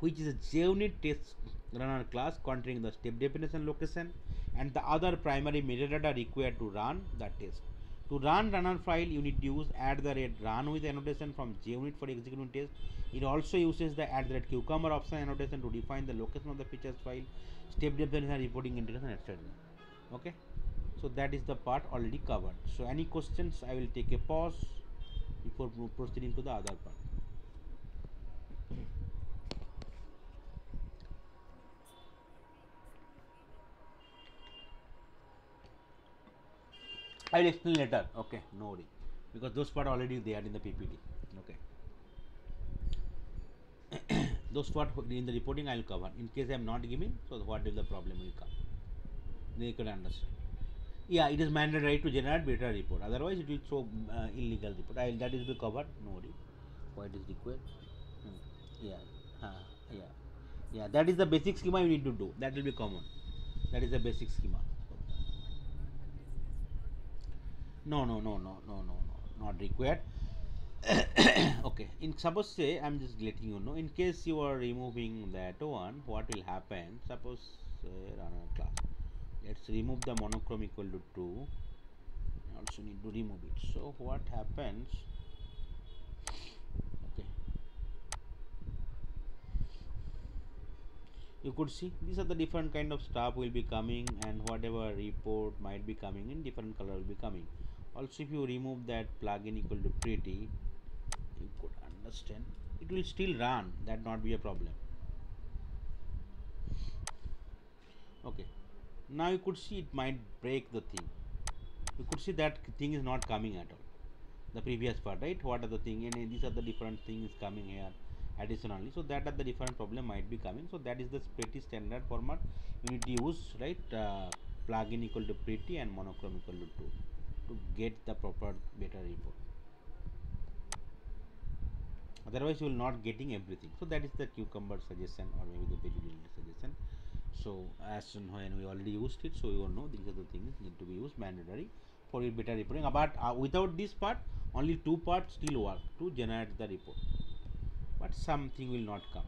which is a JUnit test runner class containing the step definition location and the other primary metadata required to run the test. To run runner file, you need to use at the rate run with annotation from JUnit for executing test. It also uses the at the rate cucumber option annotation to define the location of the features file, step definition, reporting integration, et cetera. Okay, so that is the part already covered. So any questions? I will take a pause before proceeding to the other part. I will explain later, okay, no worry, because those part already they are in the P P T, okay. Those part in the reporting I will cover, in case I am not giving, so what is the problem will come, they can understand. Yeah, it is mandatory to generate beta report, otherwise it will show uh, illegal report. I, that is be covered, no worry, why it is required. Hmm. Yeah, uh, yeah, yeah, that is the basic schema you need to do, that will be common, that is the basic schema. No, no, no, no, no, no, no, not required. Okay, in suppose say, I'm just letting you know, in case you are removing that one, what will happen? Suppose uh, runner class, let's remove the monochrome equal to two. I also need to remove it. So what happens? Okay, you could see these are the different kind of stuff will be coming, and whatever report might be coming in different color will be coming. Also, if you remove that plugin equal to pretty, you could understand it will still run, that not be a problem. Okay, now you could see it might break the thing. You could see that thing is not coming at all, the previous part, right? What are the thing, and these are the different things coming here additionally, so that are the different problem might be coming. So that is the pretty standard format you need to use, right? Uh, plugin equal to pretty and monochrome equal to two to get the proper beta report. otherwise you will not getting everything. So that is the Cucumber suggestion, or maybe the B D D suggestion. So as and when we already used it, so you all know these are the things need to be used mandatory for your better reporting. But uh, without this part, only two parts still work to generate the report, but something will not come.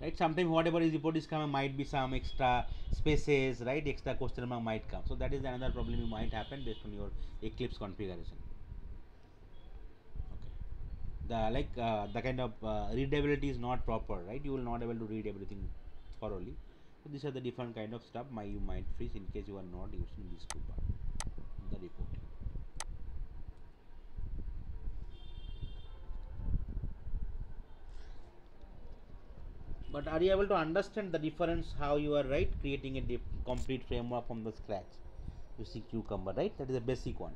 Right, sometimes whatever is report is coming might be some extra spaces, right, extra question mark might come. So that is another problem you might happen based on your Eclipse configuration. Okay, the like uh, the kind of uh, readability is not proper, right? You will not able to read everything thoroughly. So these are the different kind of stuff my you might face in case you are not using these two parts in the report. But are you able to understand the difference how you are, right, creating a complete framework from the scratch using Cucumber, right? That is a basic one.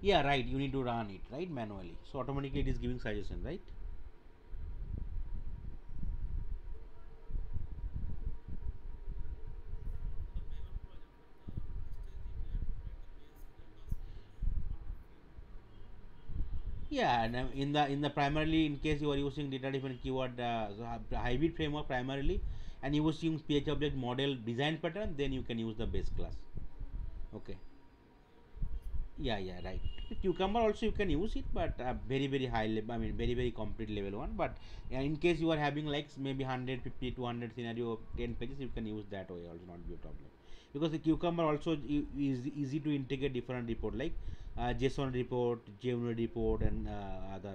Yeah, right, you need to run it, right, manually. So automatically it is giving suggestion, right? Yeah, and in the in the primarily in case you are using data driven keyword uh, hybrid framework primarily, and you was using P H object model design pattern, then you can use the base class. Okay. Yeah, yeah, right. Cucumber also you can use it, but uh, very very high level. I mean very very complete level one. But uh, in case you are having like maybe one hundred fifty, two hundred scenario, ten pages, you can use that way also, not be a problem. Because the Cucumber also is easy to integrate different report like uh, JSON report, JUnit report, and uh, other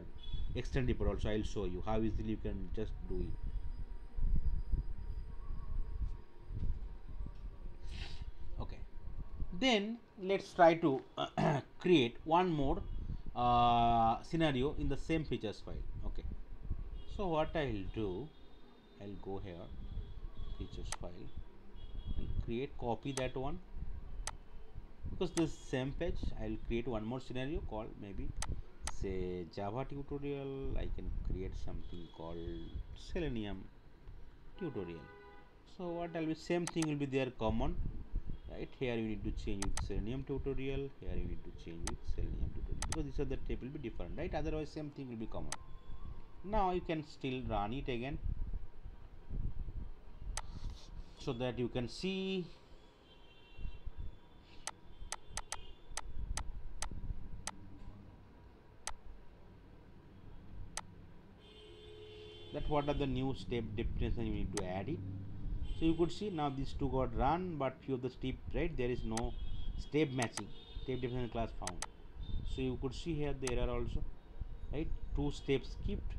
Extent report also. I'll show you how easily you can just do it. Okay, then let's try to create one more uh, scenario in the same features file. Okay, so what I'll do, I'll go here, features file, create, copy that one, because this same page I'll create one more scenario called maybe say Java tutorial. I can create something called Selenium tutorial. So what I'll be, same thing will be there common, right? Here you need to change with Selenium tutorial, here you need to change with Selenium tutorial, because these are the table will be different, right? Otherwise same thing will be common. Now you can still run it again, so that you can see. That what are the new step definition you need to add it. So you could see now these two got run, but few of the step, right, there is no step matching, step definition class found. So you could see here the error also, right? Two steps skipped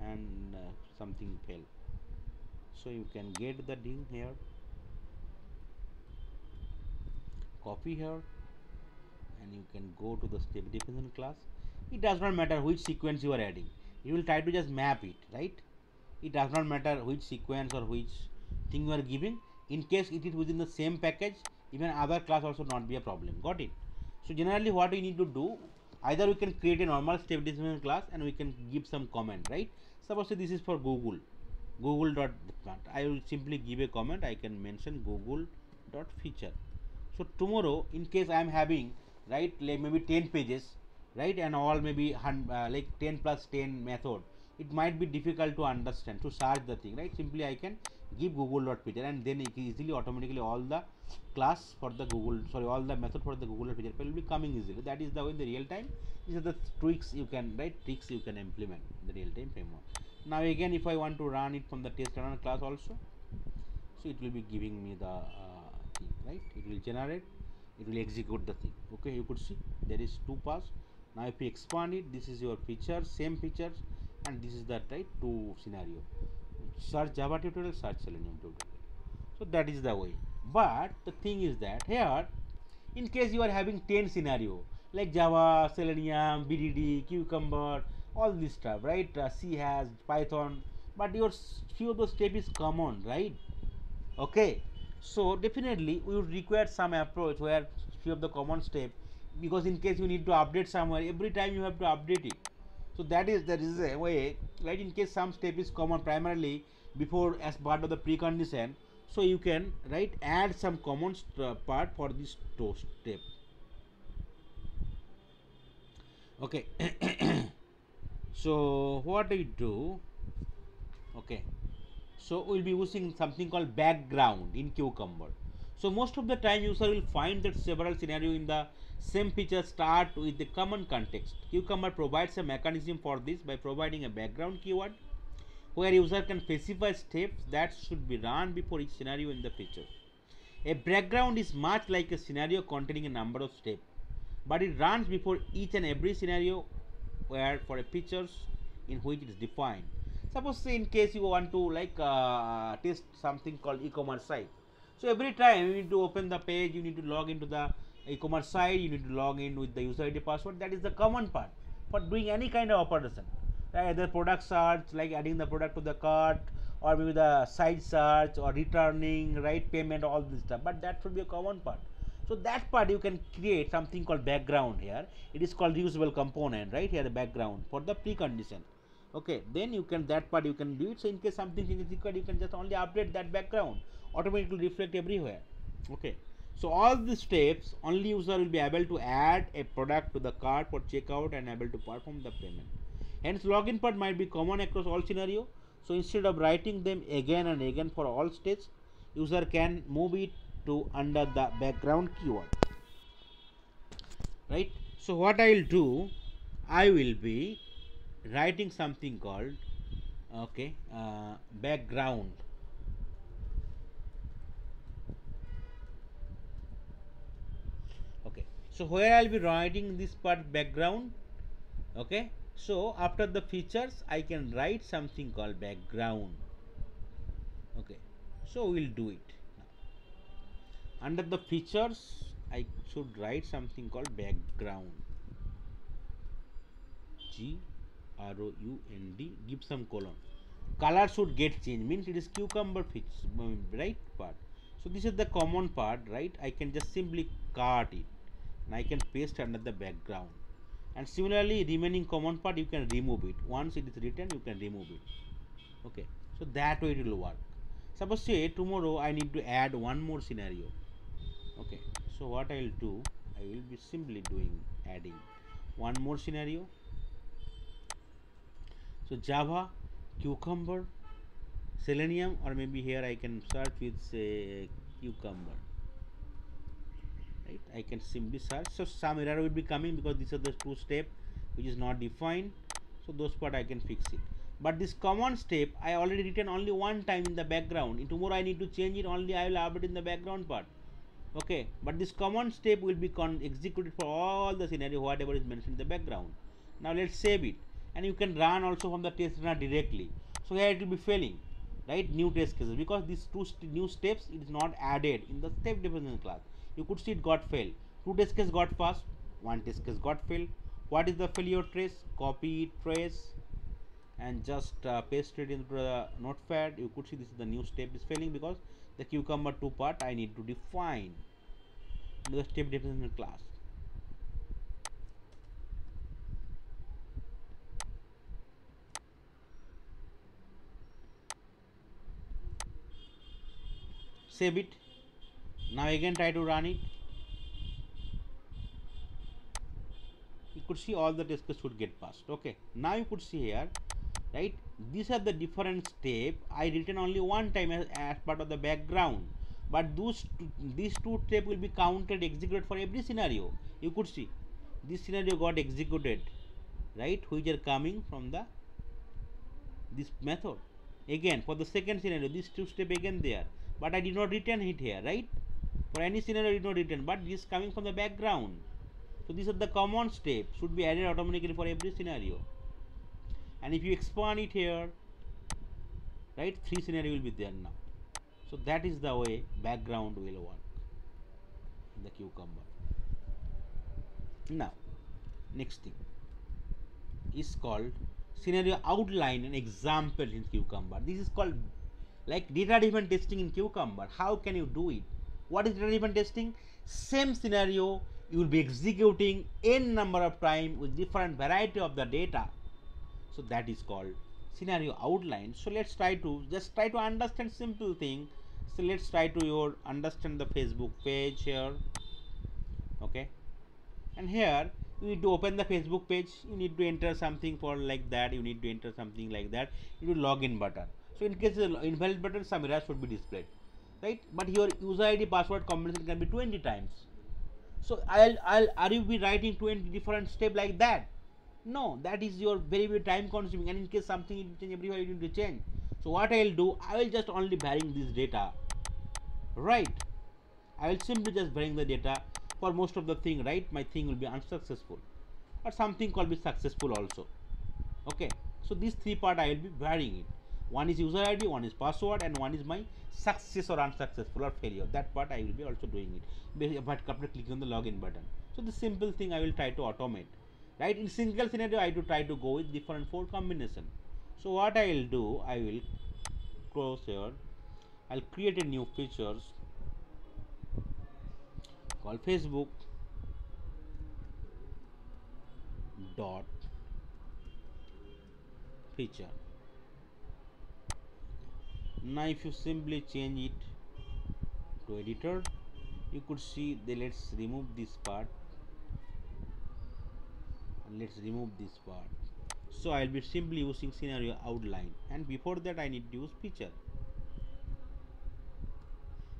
and uh, something failed. So you can get the ding here, copy here, and you can go to the step definition class. It does not matter which sequence you are adding, you will try to just map it, right? It does not matter which sequence or which thing you are giving. In case it is within the same package, even other class also not be a problem. Got it? So generally what you need to do, either we can create a normal step definition class and we can give some comment, right? Suppose this is for Google, Google dot, I will simply give a comment, I can mention Google dot feature. So tomorrow in case I am having, right, like maybe ten pages, right, and all maybe uh, like ten plus ten method, it might be difficult to understand, to search the thing, right? Simply I can give Google dot feature, and then it easily automatically all the class for the Google, sorry, all the method for the Google feature will be coming easily. That is the way in the real time. These are the tricks you can, right, tricks you can implement in the real time framework. Now again, if I want to run it from the test runner class also, so it will be giving me the uh, thing, right? It will generate, it will execute the thing. Okay, you could see there is two paths. Now if you expand it, this is your feature, same features, and this is that, right, two scenario. Search Java tutorial, search Selenium tutorial. So that is the way. But the thing is that here, in case you are having ten scenario like Java, Selenium, B D D, Cucumber, all this stuff, right, uh, C has, Python, but your few of those step is common, right? Okay, so definitely we would require some approach where few of the common step, because in case you need to update somewhere, every time you have to update it. So that is that is a way, right? In case some step is common primarily before as part of the precondition, So you can right add some common part for this toast step. Okay. So what do you do? Okay, so we'll be using something called background in Cucumber. So most of the time user will find that several scenarios in the same feature start with the common context. Cucumber provides a mechanism for this by providing a background keyword where user can specify steps that should be run before each scenario in the feature. A background is much like a scenario containing a number of steps, but it runs before each and every scenario where for a features in which it is defined. Suppose say in case you want to like uh, test something called e-commerce site. So every time you need to open the page, you need to log into the e-commerce site, you need to log in with the user I D password. That is the common part for doing any kind of operation. Either product search, like adding the product to the cart, or maybe the site search, or returning, right, payment, all this stuff. But that should be a common part. So that part you can create something called background here. It is called reusable component, right? Here the background for the precondition. Okay, then you can that part you can do it. So in case something is required, you can just only update that background. Automatically reflect everywhere. Okay. So all these steps, only user will be able to add a product to the cart for checkout and able to perform the payment. Hence, login part might be common across all scenarios. So instead of writing them again and again for all states, user can move it to under the background keyword. Right. So what I will do, I will be writing something called okay uh, background. Okay. So where I'll be writing this part background. Okay. So after the features, I can write something called background. Okay. So we'll do it. Under the features, I should write something called background. G R O U N D. Give some colon. Color should get changed. Means it is Cucumber features, right part. So this is the common part, right? I can just simply cut it, and I can paste under the background. And similarly, remaining common part you can remove it. Once it is written, you can remove it. Okay. So that way it will work. Suppose say tomorrow I need to add one more scenario. Okay. So what I will do, I will be simply doing adding one more scenario. So Java, Cucumber, Selenium, or maybe here I can search with say Cucumber. Right? I can simply search. So some error will be coming because these are the two steps which is not defined. So those part I can fix it. But this common step I already written only one time in the background. In tomorrow I need to change it. Only I will update in the background part. Okay. But this common step will be con executed for all the scenario whatever is mentioned in the background. Now let's save it. And you can run also from the test runner directly. So here it will be failing, right? New test cases, because these two st new steps it is not added in the step definition class. You could see it got failed. Two test cases got passed. One test case got failed. What is the failure trace? Copy trace and just uh, paste it into the notepad. You could see this is the new step is failing because the Cucumber two part I need to define to the step definition class. Save it. Now again try to run it. You could see all the test cases should get passed. Okay. Now you could see here, right? These are the different steps. I written only one time as, as part of the background. But those two, these two steps will be counted, executed for every scenario. You could see this scenario got executed, right? Which are coming from the this method. Again for the second scenario, these two steps again there. But I did not return it here, right? For any scenario, I did not return, but this is coming from the background. So these are the common steps should be added automatically for every scenario. And if you expand it here, right, three scenario will be there now. So that is the way background will work in the Cucumber. Now, next thing is called scenario outline and example in Cucumber. This is called like data-driven testing in Cucumber. How can you do it? What is data-driven testing? Same scenario you will be executing n number of times with different variety of the data. So that is called scenario outline. So let's try to just try to understand simple thing. So let's try to your understand the Facebook page here. Okay, and here you need to open the Facebook page. You need to enter something for like that. You need to enter something like that. You need to login button. So in case the invalid button, some error should be displayed, right? But your user I D password combination can be twenty times. So I'll I'll are you be writing twenty different steps like that? No, that is your very very time consuming. And in case something you need to change everywhere, you need to change. So what I will do, I will just only varying this data, right? I will simply just varying the data for most of the thing, right? My thing will be unsuccessful, or something called be successful also. Okay, so these three part I will be varying it. One is user I D, one is password, and one is my success or unsuccessful or failure. That part I will be also doing it, but after clicking on the login button. So the simple thing I will try to automate, right? In single scenario, I do try to go with different four combination. So what I will do, I will close here. I'll create a new features called Facebook dot feature. Now if you simply change it to editor, you could see they let's remove this part and let's remove this part. So I will be simply using scenario outline, and before that I need to use feature.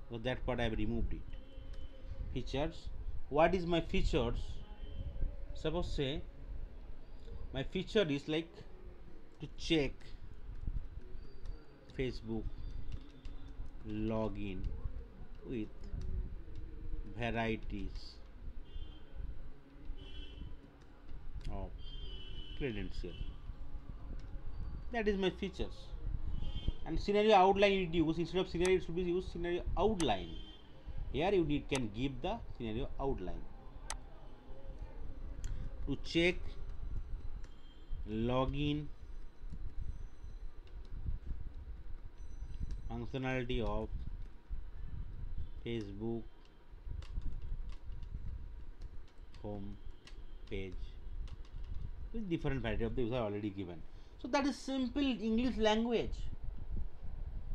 So that part I have removed it. Features. What is my features? Suppose say my feature is like to check Facebook login with varieties of credential. That is my features. And scenario outline you need to use. Instead of scenario, it should be used scenario outline. Here you need can give the scenario outline to check login functionality of Facebook home page with different variety of the user already given. So that is simple English language,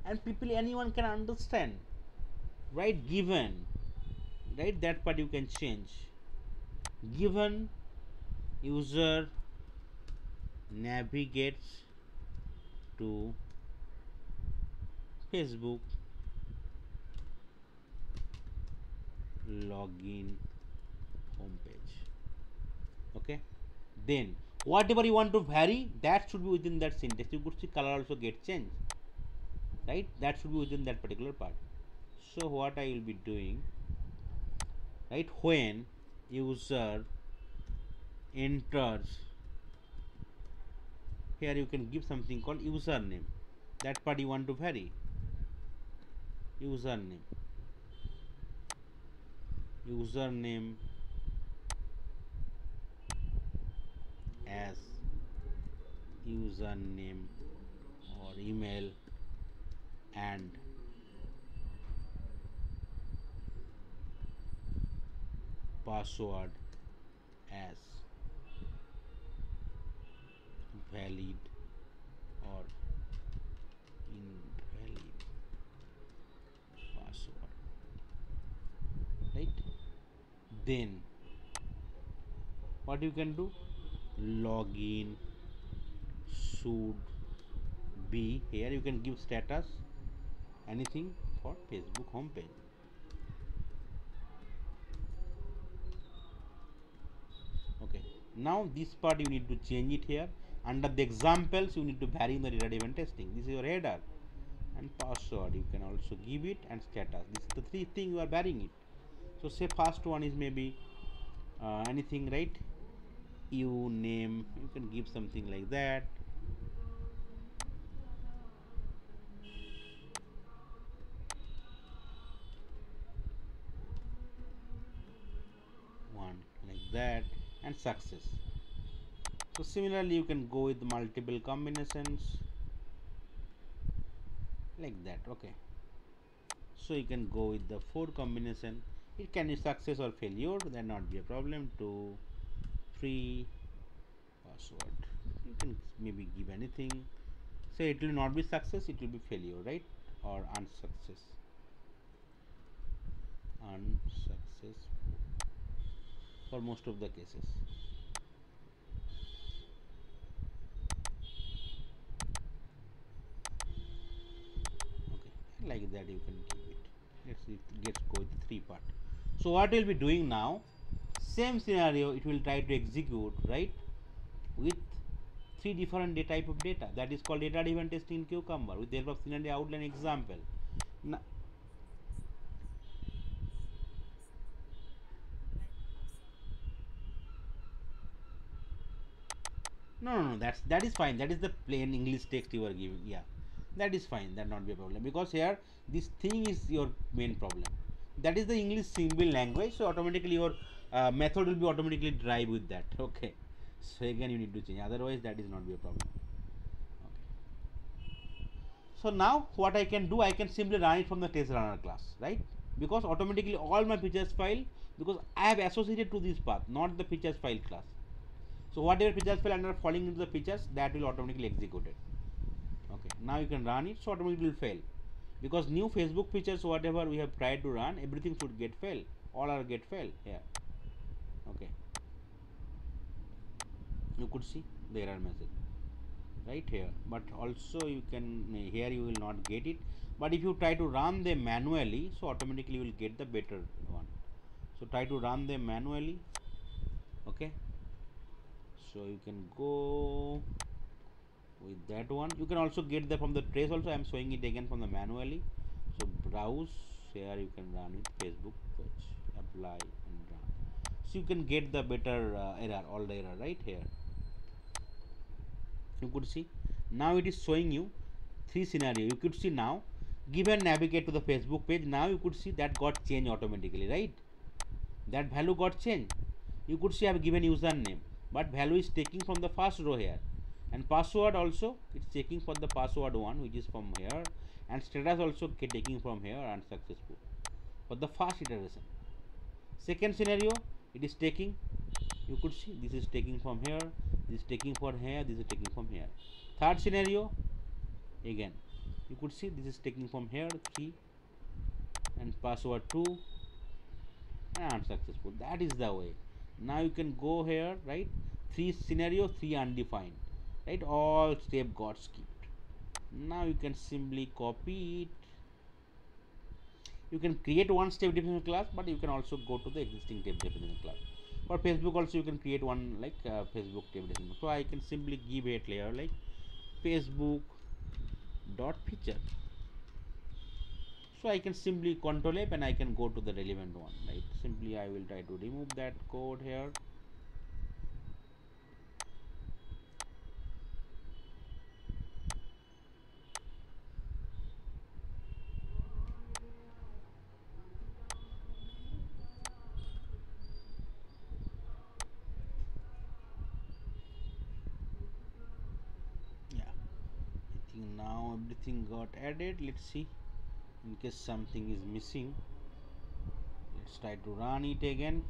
and people anyone can understand, right? Given, right? That part you can change. Given user navigates to Facebook login homepage. Okay, then whatever you want to vary, that should be within that syntax. You could see color also get changed, right? That should be within that particular part. So what I will be doing, right? When user enters, here you can give something called username. That part you want to vary. Username. Username as username or email and password as valid or invalid password, right? Then what you can do, login should be, here you can give status anything for Facebook homepage. Okay, now this part you need to change it here. Under the examples you need to vary the data-driven testing. This is your header and password you can also give it, and status. This is the three things you are varying it. So say first one is maybe uh, anything, right? You name, you can give something like that. One like that, and success. So similarly you can go with multiple combinations like that. Okay, so you can go with the four combination. It can be success or failure, that not be a problem. To free password you can maybe give anything. Say it will not be success, it will be failure, right? Or unsuccess. unsuccessful for most of the cases. Okay, like that you can keep it. Let's see, it gets go with three part. So what we'll be doing now, same scenario, it will try to execute, right, with three different type of data. That is called data driven testing in Cucumber with the help of scenario outline example. Now, no, no, no, that's that is fine. That is the plain English text you are giving. Yeah, that is fine. That not be a problem, because here this thing is your main problem. That is the English symbol language. So automatically your uh, method will be automatically derived with that. Okay. So again you need to change, otherwise that is not be a problem. Okay. So now what I can do, I can simply run it from the test runner class, right? Because automatically all my features file, because I have associated to this path, not the features file class. So whatever features file under falling into the features, that will automatically execute it. Okay. Now you can run it, so automatically it will fail. Because new Facebook features, whatever we have tried to run, everything should get fail. All are get fail here. Okay. You could see the error message right here, but also you can here you will not get it. But if you try to run them manually, so automatically you will get the better one. So try to run them manually. Okay. So you can go with that one. You can also get that from the trace also. I am showing it again from the manually. So browse here, you can run with Facebook page, apply and run. So you can get the better uh, error, all the error right here. You could see now it is showing you three scenario. You could see now, given navigate to the Facebook page, now you could see that got changed automatically, right? That value got changed. You could see I have given username, but value is taking from the first row here, and password also it's taking for the password one, which is from here, and status also taking from here and successful for the first iteration. Second scenario, it is taking, you could see this is taking from here, this is taking from here, this is taking from here. Third scenario, again you could see this is taking from here three and password two and unsuccessful. That is the way. Now you can go here, right? Three scenario, three undefined, right? All step got skipped. Now you can simply copy it. You can create one step definition class, but you can also go to the existing step definition class. For Facebook also you can create one like uh, Facebook step definition. So I can simply give a layer like Facebook dot feature. So I can simply control F and I can go to the relevant one, right? Simply I will try to remove that code here. Now everything got added. Let's see, in case something is missing, let's try to run it again.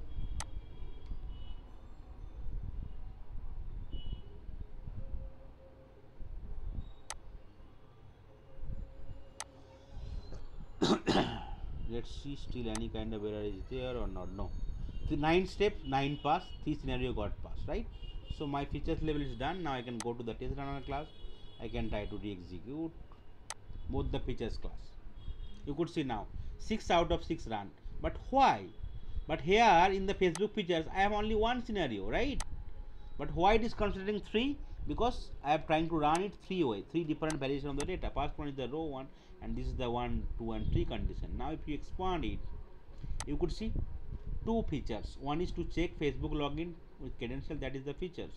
Let's see still any kind of error is there or not. No, the nine steps, nine pass, three scenario got passed, right? So my features level is done. Now I can go to the test runner class. I can try to re-execute both the features class. You could see now six out of six run. But why? But here in the Facebook features I have only one scenario, right? But why it is considering three? Because I am trying to run it three way, three different variations of the data. First one is the row one, and this is the one, two, and three condition. Now if you expand it, you could see two features. One is to check Facebook login with credential. That is the features,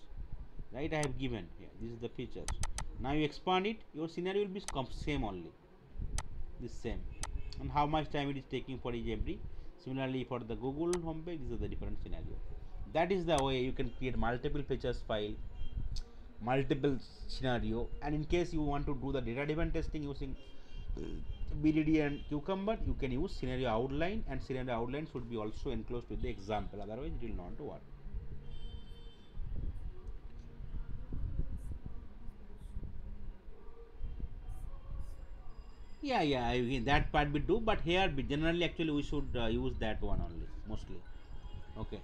right? I have given here. This is the features. Now you expand it, your scenario will be same only, this same, and how much time it is taking for each every. Similarly for the Google homepage, this is the different scenario. That is the way you can create multiple features file, multiple scenario, and in case you want to do the data-driven testing using B D D and Cucumber, you can use scenario outline, and scenario outline should be also enclosed with the example, otherwise it will not work. Yeah, yeah, I, that part we do, but here generally actually we should uh, use that one only, mostly. Okay.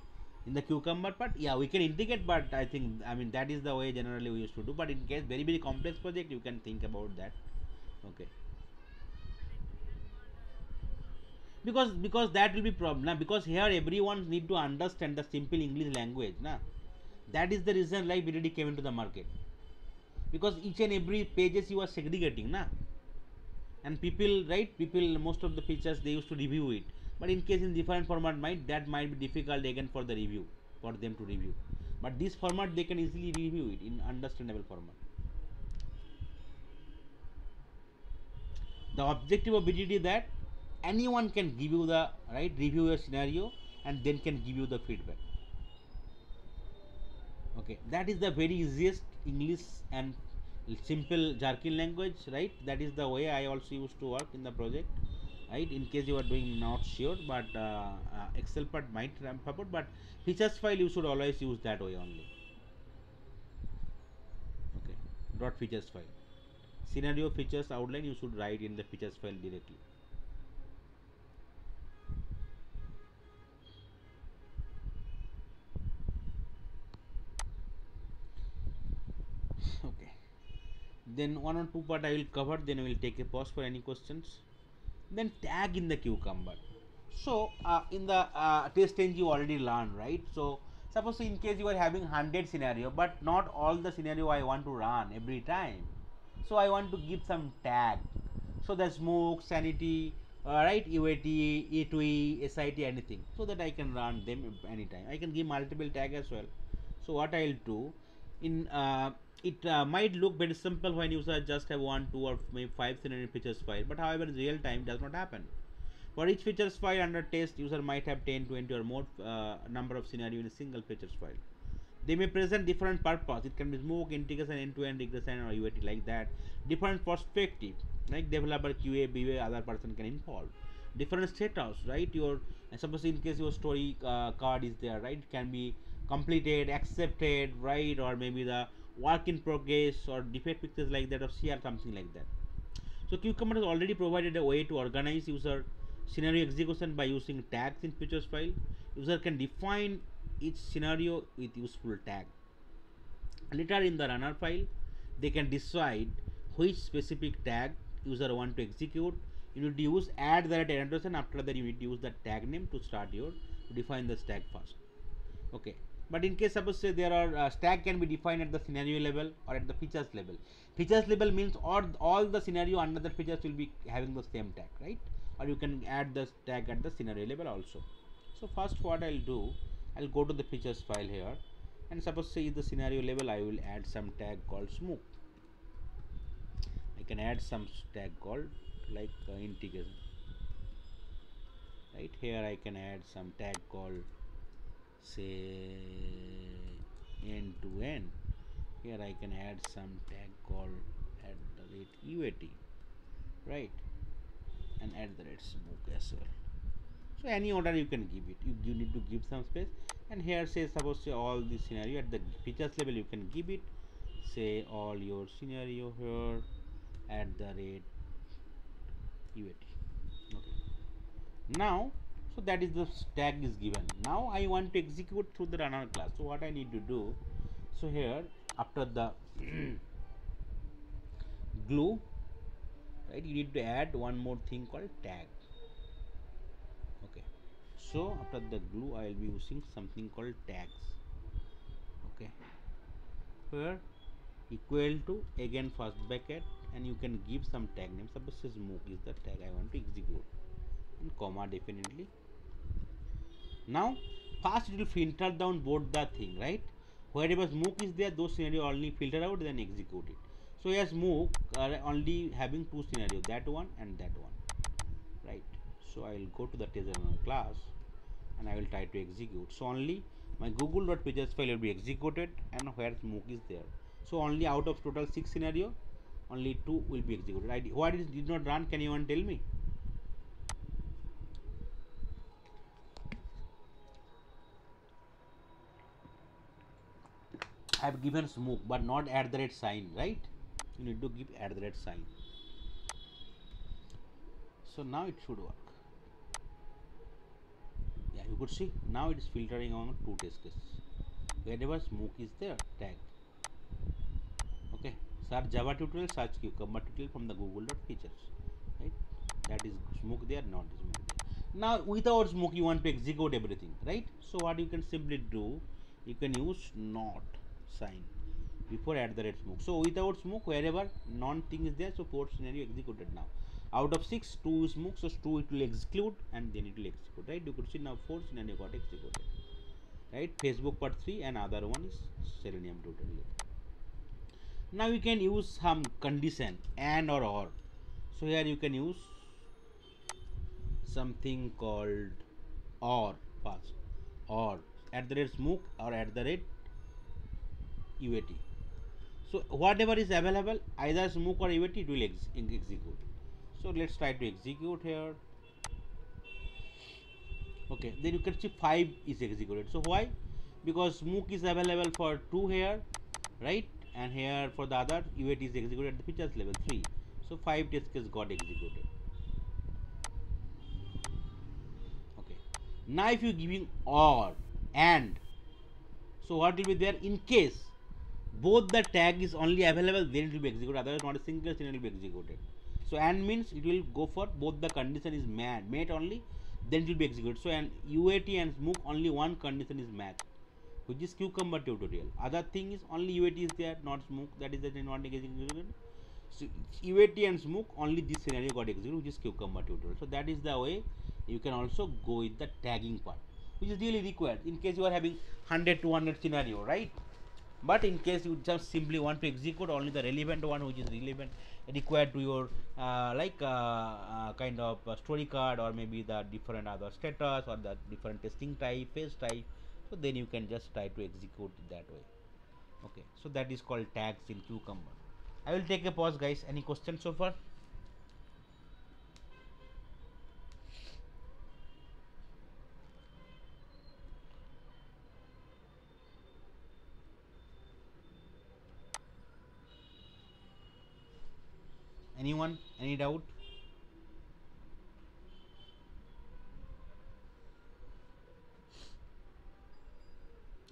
In the Cucumber part, yeah, we can integrate, but I think, I mean, that is the way generally we used to do. But in case very, very complex project, you can think about that. Okay. Because, because that will be problem, na? Because here everyone need to understand the simple English language, na? That is the reason like B D D came into the market. Because each and every pages you are segregating, na? And people, right, people, most of the features they used to review it. But in case in different format might, that might be difficult again for the review, for them to review. But this format they can easily review it in understandable format. The objective of B D D that anyone can give you the, right, review your scenario and then can give you the feedback. Okay, that is the very easiest English and simple Gherkin language, right? That is the way I also used to work in the project. Right, in case you are doing not sure, but uh, uh, Excel part might ramp up, but features file you should always use that way only. Okay, dot features file, scenario features outline you should write in the features file directly. Okay, then one or two part I will cover, then we will take a pause for any questions. Then tag in the Cucumber. So uh, in the uh, TestNG you already learned, right? So suppose in case you are having one hundred scenario, but not all the scenario I want to run every time, so I want to give some tag. So the smoke, sanity, uh, right, U A T, E two E, S I T, anything, so that I can run them anytime. I can give multiple tag as well. So what I will do in uh, it uh, might look very simple when user just have one, two or maybe five scenario features file, but however in real time does not happen. For each features file under test, user might have ten, twenty or more uh, number of scenario in a single features file. They may present different purpose. It can be smoke, integration, end-to-end regression or U A T, like that. Different perspective, like developer, Q A, B A, other person can involve. Different status, right? Your, suppose in case your story uh, card is there, right? It can be completed, accepted, right? Or maybe the work in progress or defect pictures like that, or C R, something like that. So Cucumber has already provided a way to organize user scenario execution by using tags in features file. User can define each scenario with useful tag. Later in the runner file, they can decide which specific tag user want to execute. You need to use add the annotation. After that, you need to use the tag name to start your to define the tag first. Okay. But in case suppose say there are uh, stack can be defined at the scenario level or at the features level. Features level means all, all the scenario under the features will be having the same tag, right? Or you can add the tag at the scenario level also. So first what I'll do, I'll go to the features file here, and suppose say the scenario level I will add some tag called smoke. I can add some tag called like uh, integration. Right here I can add some tag called say end to end. Here I can add some tag called at the rate U A T, right, and at the rate smoke as well. So any order you can give it. You, you need to give some space, and here say suppose say all the scenario at the features level you can give it. Say all your scenario here at the rate U A T. Okay. Now. So that is the tag is given. Now I want to execute through the runner class. So what I need to do, so here after the glue, right, you need to add one more thing called tag. Okay. So after the glue I will be using something called tags. Okay. Here equal to again first bracket, and you can give some tag name. Suppose this move is the tag I want to execute, and comma definitely. Now first it will filter down both the thing, right? Wherever smoke is there, those scenario only filter out, then execute it. So here smoke are only having two scenario, that one and that one, right? So I will go to the test runner class and I will try to execute. So only my google.pages file will be executed, and where smoke is there, so only out of total six scenario, only two will be executed. I, what is did not run? Can anyone tell me? I have given smoke, but not at the rate sign, right? You need to give at the rate sign. So now it should work. Yeah, you could see now it is filtering on two test cases. Whenever smoke is there, tag. Okay, search Java tutorial, search Cucumber tutorial from the Google dot features. Right? That is smoke there, not smoke there. Now without smoke, you want to execute everything, right? So what you can simply do, you can use not sign before at the red smoke. So without smoke, wherever non thing is there, so fourth scenario executed. Now out of six, two smoke, so two it will execute and then it will execute, right? You could see now fourth scenario got executed, right? Facebook part three and other one is Selenium tutorial. Now you can use some condition, and or or. So here you can use something called or first, or at the rate smoke or at the rate U A T. So whatever is available, either smoke or U A T, it will ex execute. So let's try to execute here. Okay, then you can see five is executed. So why? Because smoke is available for two here, right? And here for the other U A T is executed at the features level three. So five test cases got executed. Okay. Now if you giving or and, so what will be there? In case both the tag is only available, then it will be executed. Otherwise, not a single scenario will be executed. So and means it will go for both the condition is met, met only, then it will be executed. So and U A T and smoke, only one condition is met, which is Cucumber tutorial. Other thing is only U A T is there, not smoke. That is the not executed. So U A T and smoke, only this scenario got executed, which is Cucumber tutorial. So that is the way you can also go with the tagging part, which is really required in case you are having one hundred to one hundred scenario, right? But in case you just simply want to execute only the relevant one, which is relevant required to your uh, like uh, uh, kind of story card, or maybe the different other status, or the different testing type, phase type. So then you can just try to execute it that way. Okay, so that is called tags in Cucumber. I will take a pause, guys. Any questions so far? Anyone? Any doubt?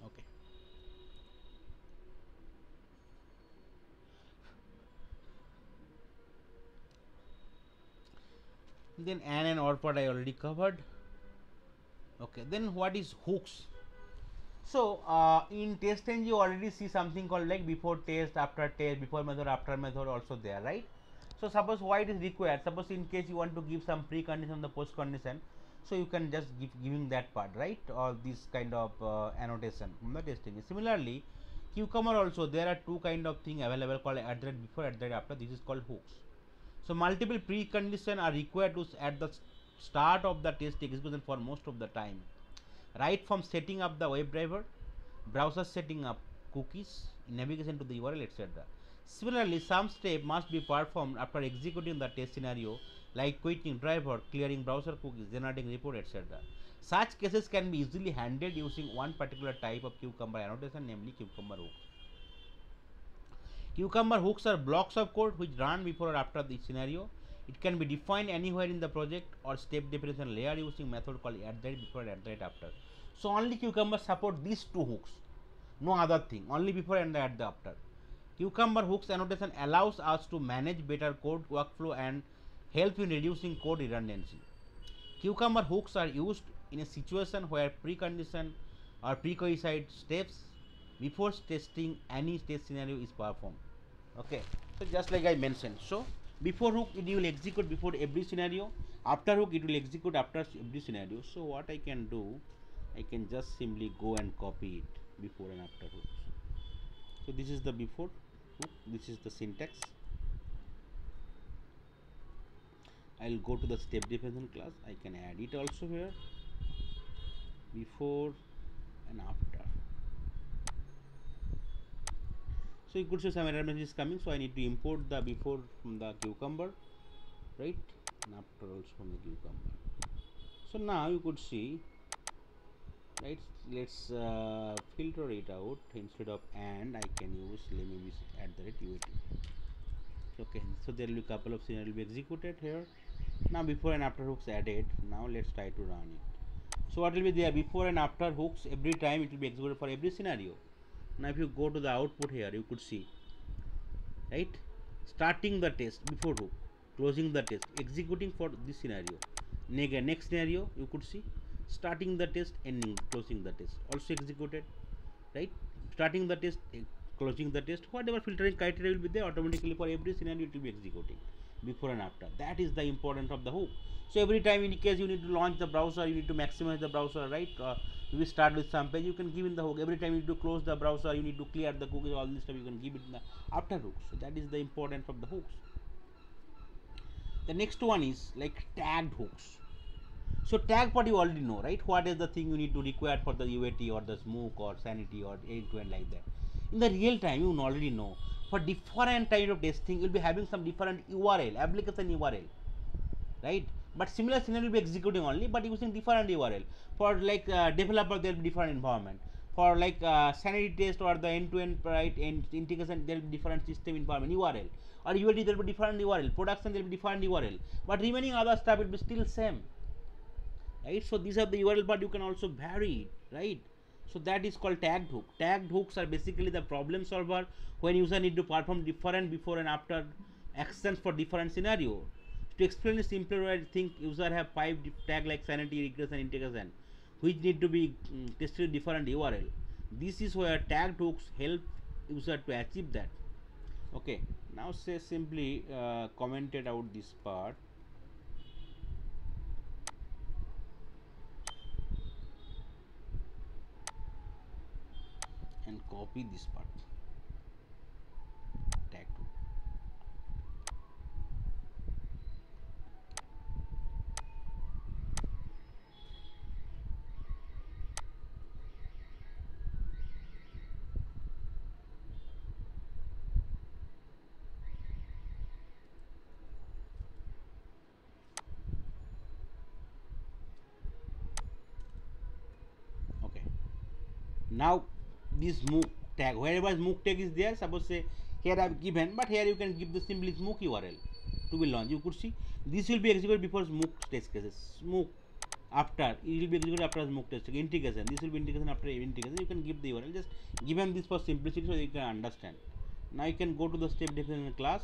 Okay. Then and and or part I already covered. Okay. Then what is hooks? So uh, in TestNG you already see something called like before test, after test, before method, after method also there, right? So suppose why it is required? Suppose in case you want to give some precondition on the post condition, so you can just give giving that part, right? Or this kind of uh, annotation from the testing. Similarly, Cucumber also there are two kind of thing available called at the rate before, at the rate after. This is called hooks. So multiple precondition are required to at the start of the test execution for most of the time, right from setting up the WebDriver, browser setting up cookies, navigation to the U R L, et cetera. Similarly, some step must be performed after executing the test scenario, like quitting driver, clearing browser cookies, generating report, et cetera. Such cases can be easily handled using one particular type of Cucumber annotation, namely Cucumber hook. Cucumber hooks are blocks of code which run before or after the scenario. It can be defined anywhere in the project or step definition layer using method called at the rate before and at the rate after. So only Cucumber support these two hooks, no other thing, only before and at the after. Cucumber hooks annotation allows us to manage better code workflow and help in reducing code redundancy. Cucumber hooks are used in a situation where precondition or prerequisite steps before testing any test scenario is performed. Okay, so just like I mentioned, so before hook it will execute before every scenario, after hook it will execute after every scenario. So what I can do, I can just simply go and copy it, before and after hook. So this is the before hook, this is the syntax. I will go to the step definition class, I can add it also here, before and after. So you could see some error message is coming, so I need to import the before from the Cucumber, right, and after also from the Cucumber. So now you could see, right, let's uh, filter it out. Instead of and, I can use let me use at the rate U A T. Okay, so there will be couple of scenarios will be executed here. Now before and after hooks added. Now let's try to run it. So what will be there? Before and after hooks every time it will be executed for every scenario. Now if you go to the output here, you could see, right? Starting the test before hook, closing the test, executing for this scenario. Next scenario you could see, starting the test, ending, closing the test, also executed, right? Starting the test, closing the test, whatever filtering criteria will be there, automatically for every scenario it will be executing before and after. That is the importance of the hook. So every time in case you need to launch the browser, you need to maximize the browser, right? Uh, we start with some page, you can give in the hook. Every time you need to close the browser, you need to clear the cookies, all this stuff you can give it in the after hook. So that is the importance of the hooks. The next one is like tagged hooks. So tag part you already know, right? What is the thing you need to require for the U A T or the smoke or sanity or end-to-end like that. In the real time you already know. For different type of testing you'll be having some different U R L, application U R L, right? But similar scenario will be executing only, but using different U R L. For like uh, developer there will be different environment. For like uh, sanity test or the end-to-end -end, right, and integration there will be different system environment U R L. Or U A T there will be different U R L. Production there will be different U R L. But remaining other stuff will be still same, right? So these are the U R L, but you can also vary, right? So that is called tagged hook. Tagged hooks are basically the problem solver when user need to perform different before and after actions for different scenario. To explain it simpler, I think user have five tag like sanity, regression, integration, which need to be um, tested different U R L. This is where tagged hooks help user to achieve that. Okay, now say simply uh, commented out this part. And copy this part, tag two. Okay, now this mook tag, wherever mook tag is there, suppose say here I have given, but here you can give the simply mook U R L to be launched. You could see this will be executed before mook test cases, mook after, it will be executed after mook test case. Integration, this will be integration after integration, you can give the U R L, just given this for simplicity so you can understand. Now you can go to the step definition class,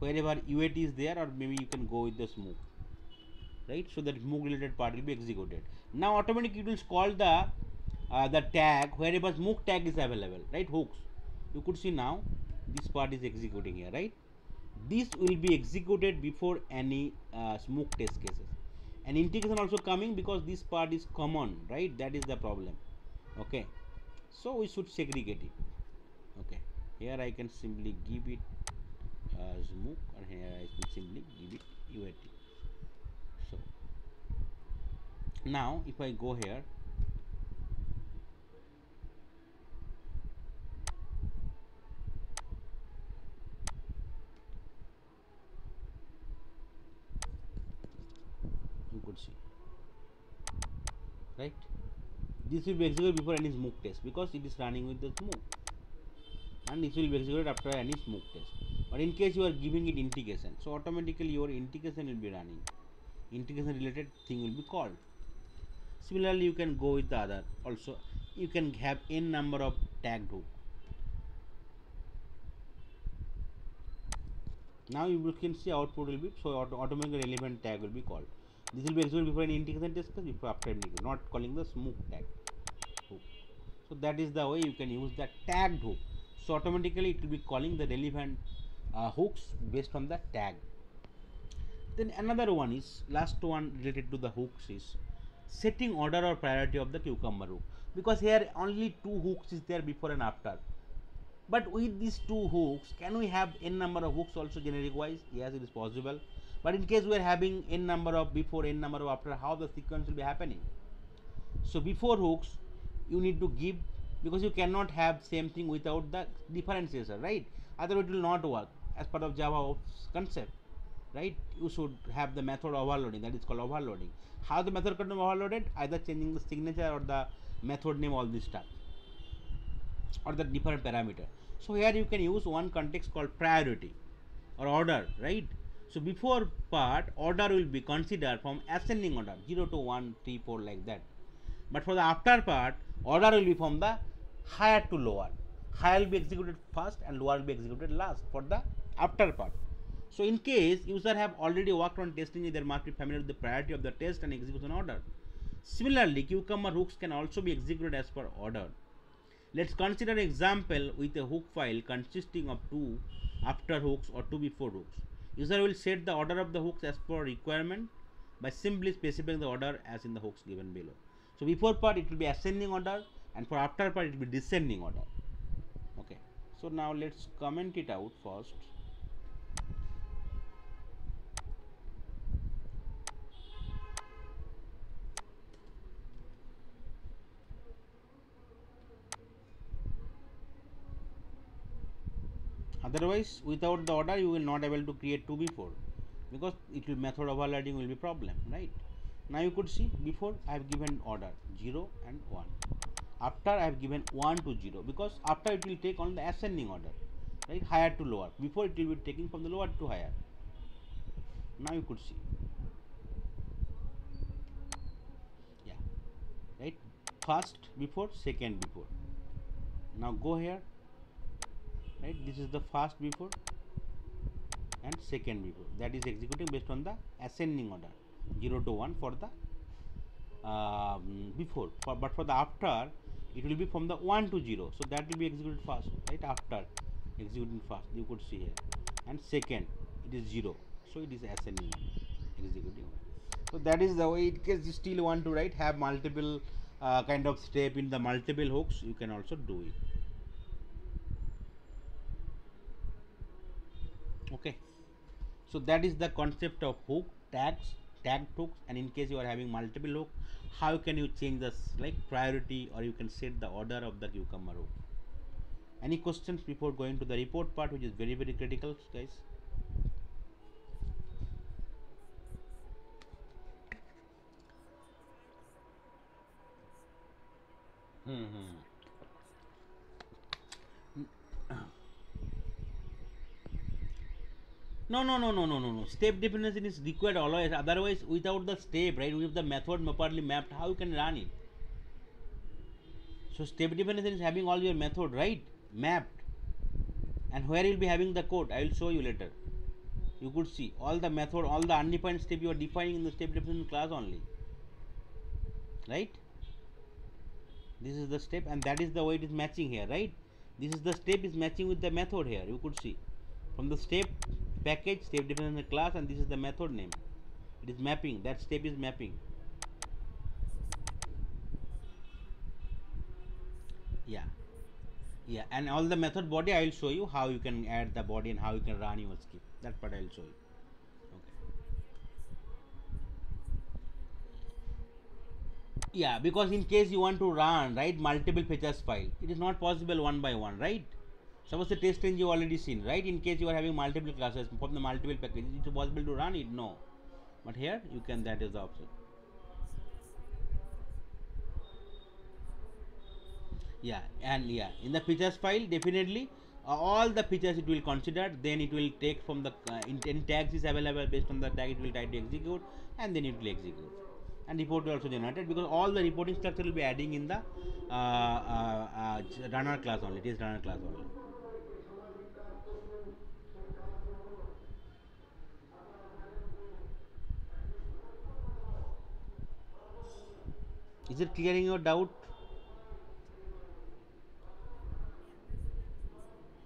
wherever U A T is there, or maybe you can go with the mook, right? So that mook related part will be executed. Now automatically it will call the Uh, the tag wherever mook tag is available, right? Hooks, you could see now this part is executing here, right? This will be executed before any uh, mook test cases, and integration also coming because this part is common, right? That is the problem. Okay, so we should segregate it. Okay, here I can simply give it as uh, mook, and here I can simply give it U A T. So now if I go here, could see, right? This will be executed before any smoke test because it is running with the smoke, and this will be executed after any smoke test. But in case you are giving it integration, so automatically your integration will be running, integration related thing will be called. Similarly, you can go with the other also, you can have n number of tagged hook. Now you can see output will be, so automatically relevant tag will be called. This will be executed before an integration test case, before after integration, not calling the smoke tag hook. So that is the way you can use the tagged hook. So automatically it will be calling the relevant uh, hooks based on the tag. Then another one is, last one related to the hooks is setting order or priority of the cucumber hook, because here only two hooks is there before and after. But with these two hooks, can we have n number of hooks also generic wise? Yes, it is possible. But in case we are having n number of before, n number of after, how the sequence will be happening? So before hooks, you need to give, because you cannot have same thing without the differentiator, right? Otherwise it will not work as part of Java concept, right? You should have the method overloading, that is called overloading. How the method can be overloaded? Either changing the signature or the method name, all this stuff, or the different parameter. So here you can use one context called priority or order, right? So before part, order will be considered from ascending order, zero to one, three, four, like that. But for the after part, order will be from the higher to lower. Higher will be executed first and lower will be executed last for the after part. So in case user have already worked on testing, they must be familiar with the priority of the test and execution order. Similarly, Cucumber hooks can also be executed as per order. Let's consider an example with a hook file consisting of two after hooks or two before hooks. User will set the order of the hooks as per requirement by simply specifying the order as in the hooks given below. So before part it will be ascending order and for after part it will be descending order. Okay. So now let's comment it out first. Otherwise, without the order you will not able to create two before, because it will method overloading will be problem, right? Now you could see before I have given order zero and one, after I have given one to zero, because after it will take on the ascending order, right, higher to lower. Before it will be taking from the lower to higher. Now you could see, yeah, right, first before, second before. Now go here. Right, this is the first before and second before, that is executing based on the ascending order zero to one for the uh, before, for, but for the after it will be from the one to zero, so that will be executed first, right, after executing first you could see here, and second it is zero, so it is ascending executing. So that is the way. In case you still want to write, have multiple uh, kind of step in the multiple hooks, you can also do it. Okay, so that is the concept of hook, tags, tagged hooks, and in case you are having multiple hook, how can you change the like priority, or you can set the order of the Cucumber hook. Any questions before going to the report part, which is very very critical, guys? Mm-hmm. No, no, no, no, no, no, no. Step definition is required always. Otherwise, without the step, right, with the method properly mapped, how you can run it? So step definition is having all your method, right, mapped. And where you'll be having the code, I will show you later. You could see all the method, all the undefined step you are defining in the step definition class only, right? This is the step, and that is the way it is matching here, right? This is the step is matching with the method here. You could see from the step package, step definition class, and this is the method name. It is mapping, that step is mapping. Yeah, yeah, and all the method body, I will show you how you can add the body and how you can run your script. That part I will show you. Okay. Yeah, because in case you want to run, right, multiple features file, it is not possible one by one, right? Suppose the test range you already seen, right? In case you are having multiple classes from the multiple packages, is it possible to run it? No. But here you can, that is the option. Yeah, and yeah, in the features file, definitely uh, all the features it will consider, then it will take from the uh, intent tags is available, based on the tag it will try to execute, and then it will execute. And report will also generated, because all the reporting structure will be adding in the uh, uh, uh, runner class only, it is runner class only. Is it clearing your doubt?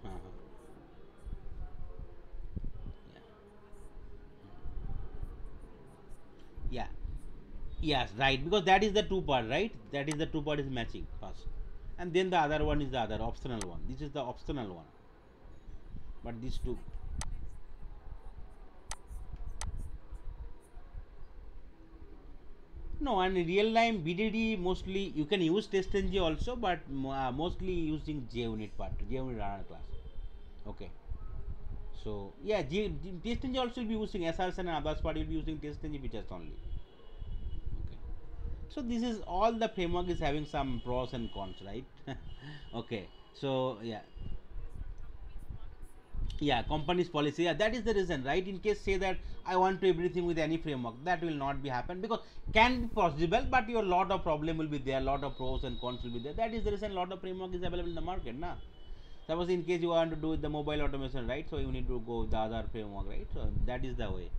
Uh-huh. Yeah. Yeah. Yes, right. Because that is the two part, right? That is the two part is matching first, and then the other one is the other optional one. This is the optional one. But these two. No, and in real time B D D mostly you can use TestNG also, but uh, mostly using JUnit part, JUnit runner class. Okay. So yeah, J, J, TestNG also will be using S R S and others part will be using TestNG features only. Okay. So this is all the framework is having some pros and cons, right? Okay. So yeah. Yeah, company's policy. Yeah, that is the reason, right? In case say that I want to everything with any framework, that will not be happen, because can be possible, but your lot of problem will be there, lot of pros and cons will be there. That is the reason lot of framework is available in the market, na. Suppose in case you want to do the mobile automation, right? So you need to go with the other framework, right? So that is the way.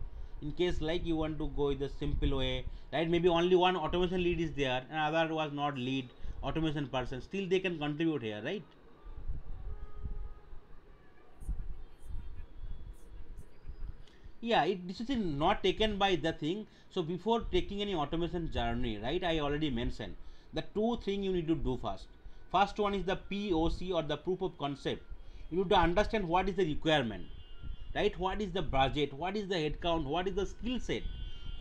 In case like you want to go with the simple way, right? Maybe only one automation lead is there, and other was not lead automation person. Still they can contribute here, right? Yeah, it this is not taken by the thing. So before taking any automation journey, right, I already mentioned the two thing you need to do first. First one is the P O C or the proof of concept. You need to understand what is the requirement, right? What is the budget? What is the headcount? What is the skill set?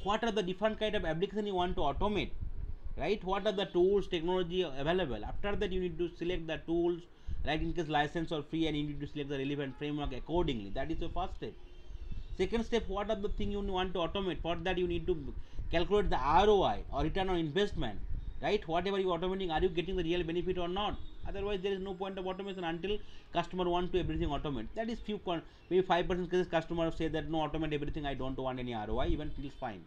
What are the different kind of application you want to automate, right? What are the tools, technology available? After that, you need to select the tools, right? In case license or free, and you need to select the relevant framework accordingly. That is the first step. Second step, what are the thing you want to automate? For that you need to calculate the R O I or return on investment, right? Whatever you automating, are you getting the real benefit or not? Otherwise there is no point of automation until customer want to everything automate. That is few, maybe five percent cases customer say that no, automate everything, I don't want any R O I, even till fine.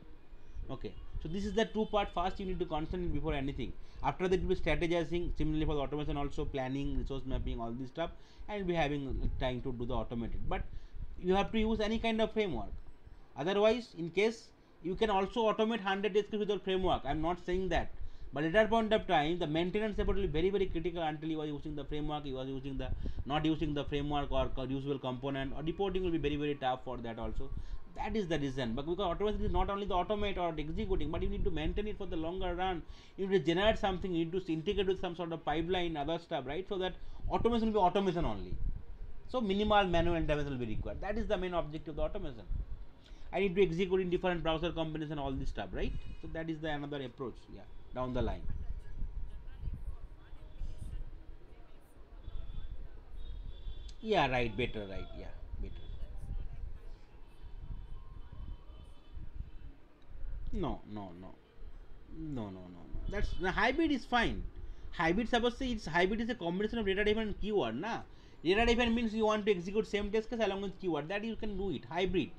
Okay, so this is the two part. First you need to concentrate before anything. After that you will be strategizing, similarly for the automation also, planning, resource mapping, all this stuff, and be having trying to do the automated. But you have to use any kind of framework. Otherwise, in case you can also automate one hundred days with your framework, I'm not saying that, but at that point of time the maintenance effort will be very very critical. Until you are using the framework, you are using the not using the framework or usable component, or reporting will be very very tough for that also. That is the reason. But because automation is not only the automate or executing, but you need to maintain it for the longer run. You need to generate something, you need to integrate with some sort of pipeline, other stuff, right? So that automation will be automation only. So minimal manual intervention will be required. That is the main objective of the automation. I need to execute in different browser combination, all this stuff, right? So that is the another approach, yeah, down the line. Yeah, right, better, right, yeah, better. No, no, no, no, no, no, no. That's the hybrid is fine. Hybrid, suppose say it's hybrid is a combination of data driven keyword, na. Data driven means you want to execute same test case along with keyword, that you can do it. Hybrid.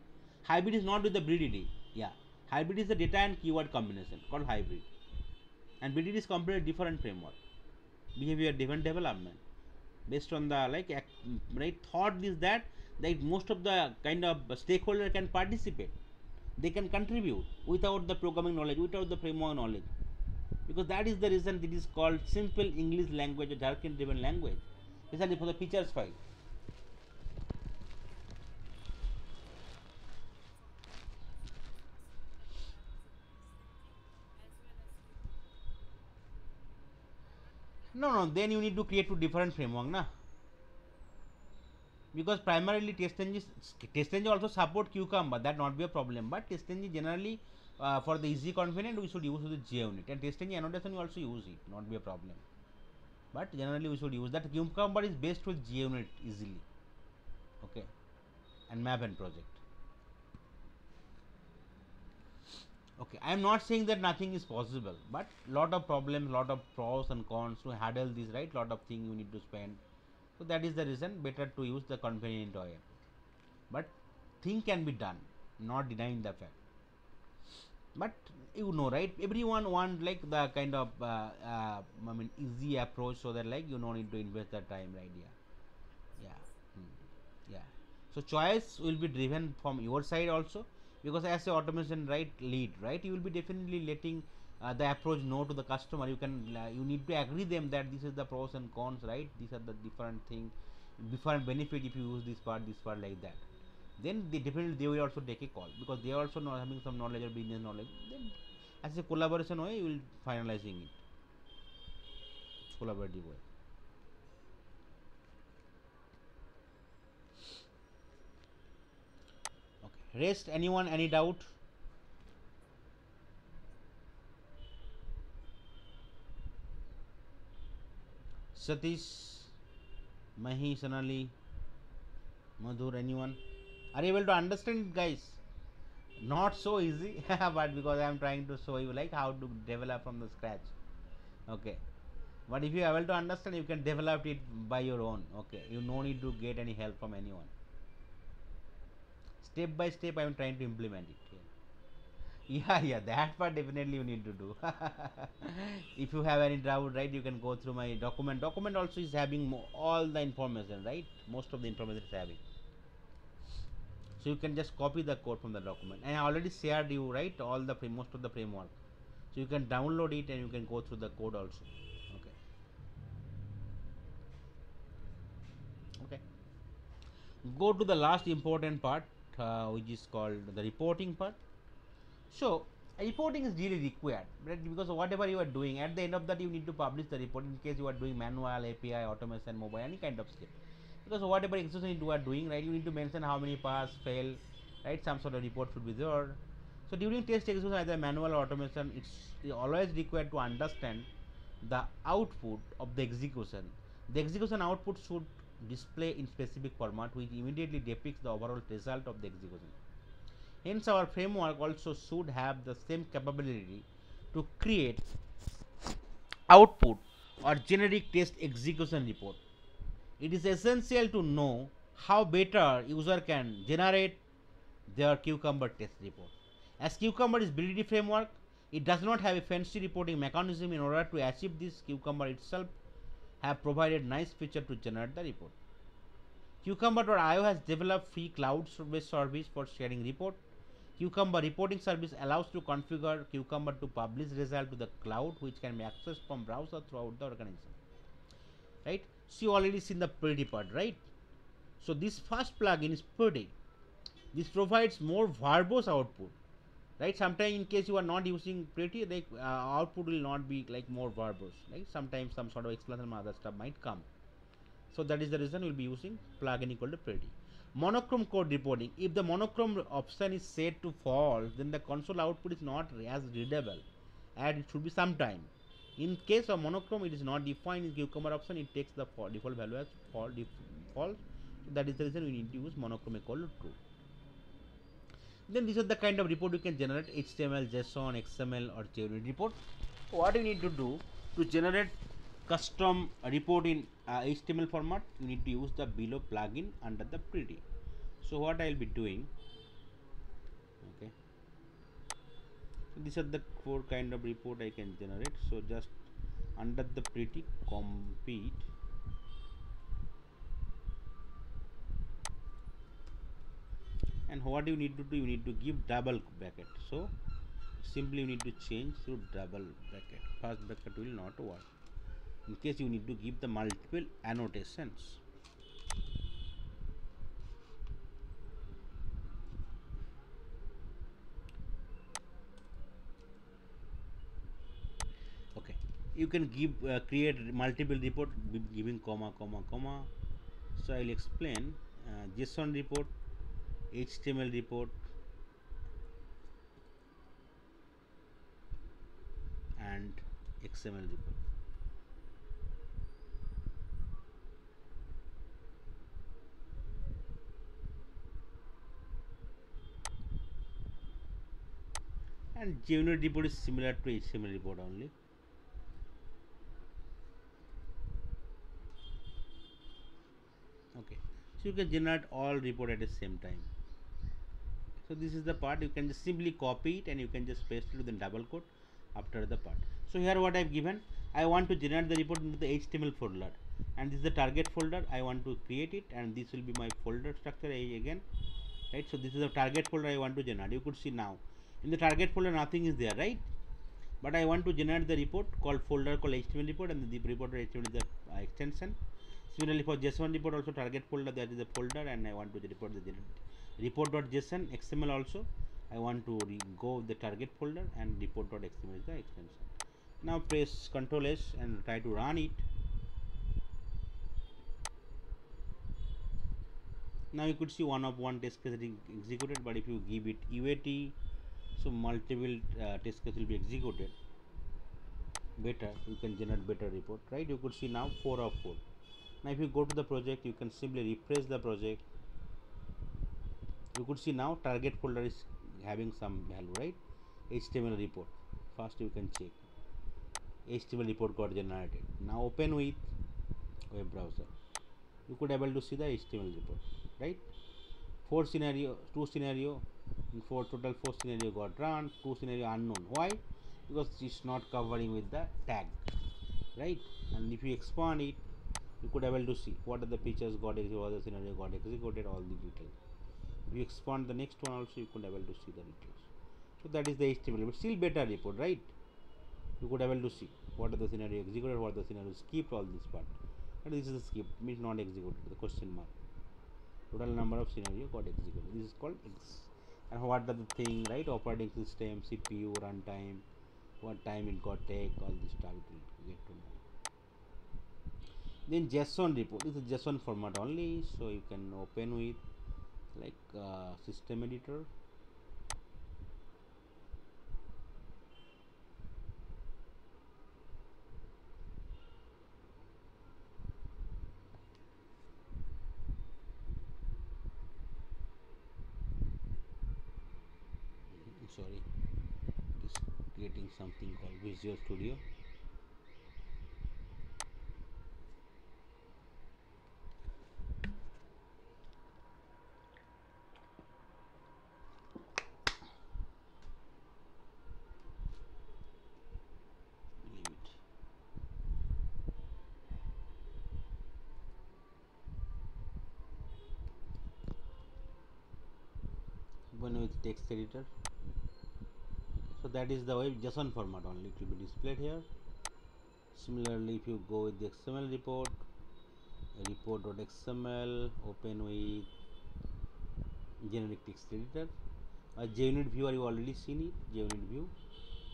Hybrid is not with the B D D. Yeah. Hybrid is the data and keyword combination called hybrid. And B D D is completely different framework. Behavior driven development. Based on the like act, right thought is that that most of the kind of stakeholder can participate. They can contribute without the programming knowledge, without the framework knowledge. Because that is the reason it is called simple English language or Gherkin driven language. Especially for the features file. No, no, then you need to create two different framework, na. Because primarily TestNG, TestNG also support Cucumber, that not be a problem. But TestNG generally uh, for the easy confident we should use the JUnit, and TestNG annotation we also use it, not be a problem. But generally we should use that. Cucumber is based with JUnit easily, okay, and Maven project. Okay, I am not saying that nothing is possible, but lot of problems, lot of pros and cons to handle this, right? Lot of thing you need to spend. So that is the reason better to use the convenient way. But thing can be done, not denying the fact. But you know, right, everyone want like the kind of uh, uh, I mean easy approach, so that like you don't need to invest the time, right? Yeah, yeah, mm. Yeah. So choice will be driven from your side also, because as a automation right lead, right, you will be definitely letting uh, the approach know to the customer. You can uh, you need to agree them that this is the pros and cons, right? These are the different thing, different benefit if you use this part, this part like that. Then they definitely they will also take a call, because they are also not having some knowledge or business knowledge. Then as a collaboration way you will finalizing it. Collaborative way. Okay. Rest, anyone, any doubt? Satish, Mahi, Sanali, Madhur, anyone? Are you able to understand, guys? Not so easy, but because I am trying to show you like how to develop from the scratch. Okay, but if you are able to understand, you can develop it by your own. Okay, you no need to get any help from anyone. step by step I am trying to implement it here. Yeah, yeah, that part definitely you need to do. If you have any doubt, right, you can go through my document. Document also is having mo all the information, right? Most of the information is having. So you can just copy the code from the document. And I already shared you, right, all the frame, most of the framework. So you can download it and you can go through the code also. Okay. Okay. Go to the last important part, uh, which is called the reporting part. So reporting is really required, right? Because whatever you are doing, at the end of that you need to publish the report, in case you are doing manual, A P I, automation, mobile, any kind of script. Because whatever exercise you are doing, right, you need to mention how many pass, fail, right, some sort of report should be there. So during test execution, either manual or automation, it's always required to understand the output of the execution. The execution output should display in specific format which immediately depicts the overall result of the execution. Hence, our framework also should have the same capability to create output or generic test execution report. It is essential to know how better user can generate their Cucumber test report. As Cucumber is B D D framework, it does not have a fancy reporting mechanism. In order to achieve this, Cucumber itself have provided nice feature to generate the report. Cucumber dot i o has developed free cloud-based service for sharing report. Cucumber reporting service allows to configure Cucumber to publish result to the cloud, which can be accessed from browser throughout the organization. Right? So you already seen the pretty part, right? So this first plugin is pretty. This provides more verbose output, right? Sometimes in case you are not using pretty, the uh, output will not be like more verbose. Right? Sometimes some sort of explanation or other stuff might come. So that is the reason we'll be using plugin equal to pretty. Monochrome code reporting. If the monochrome option is set to false, then the console output is not as readable, and it should be sometime. In case of monochrome, it is not defined in Cucumber option. It takes the default value as false. So that is the reason we need to use monochrome equal to true. Then these are the kind of report you can generate: H T M L, JSON, X M L, or JUnit report. What you need to do to generate custom report in uh, H T M L format, you need to use the below plugin under the pretty. So what I'll be doing, okay, so these are the four kind of report I can generate. So just under the pretty, compete, and what you need to do, you need to give double bracket. So simply you need to change through double bracket. First bracket will not work. In case you need to give the multiple annotations. Okay, you can give uh, create multiple report giving comma comma comma. So I'll explain uh, JSON report, H T M L report, and X M L report. And JUnit report is similar to H T M L report only. Okay, so you can generate all report at the same time. So this is the part, you can just simply copy it and you can just paste it with the double quote after the part. So here what I have given, I want to generate the report into the H T M L folder, and this is the target folder. I want to create it, and this will be my folder structure again, right? So this is the target folder I want to generate. You could see now, in the target folder nothing is there, right? But I want to generate the report called folder called H T M L report, and the report H T M L is the uh, extension. Similarly for JSON report also target folder, that is the folder, and I want to report the report.json. X M L also I want to go with the target folder, and report.xml is the extension. Now press Ctrl S and try to run it. Now you could see one of one test case is executed, but if you give it U A T, so multiple uh, test case will be executed better. You can generate better report, right? You could see now four of four. Now if you go to the project, you can simply refresh the project. You could see now target folder is having some value, right? H T M L report, first you can check. H T M L report got generated. Now open with web browser, you could able to see the H T M L report, right? four scenario, two scenario, and four total four scenario got run, two scenario unknown. Why? Because it's not covering with the tag, right? And if you expand it, you could able to see what are the features got executed, what are the scenario got executed, all the details. If you expand the next one also, you could able to see the details. So that is the H T M L, but still better report, right? You could able to see what are the scenario executed, what are the scenario skipped, all this part. And this is the skip, means not executed, the question mark. Total number of scenario got executed. This is called X. And what are the thing, right? Operating system, C P U, runtime, what time it got take, all this stuff will get to know. Then JSON report, this is JSON format only, so you can open with like uh, system editor. Sorry, just creating something called Visual Studio. One with text editor. So that is the way JSON format only to be displayed here. Similarly, if you go with the X M L report, report.xml, open with generic text editor. A JUnit viewer, you already seen it. JUnit view,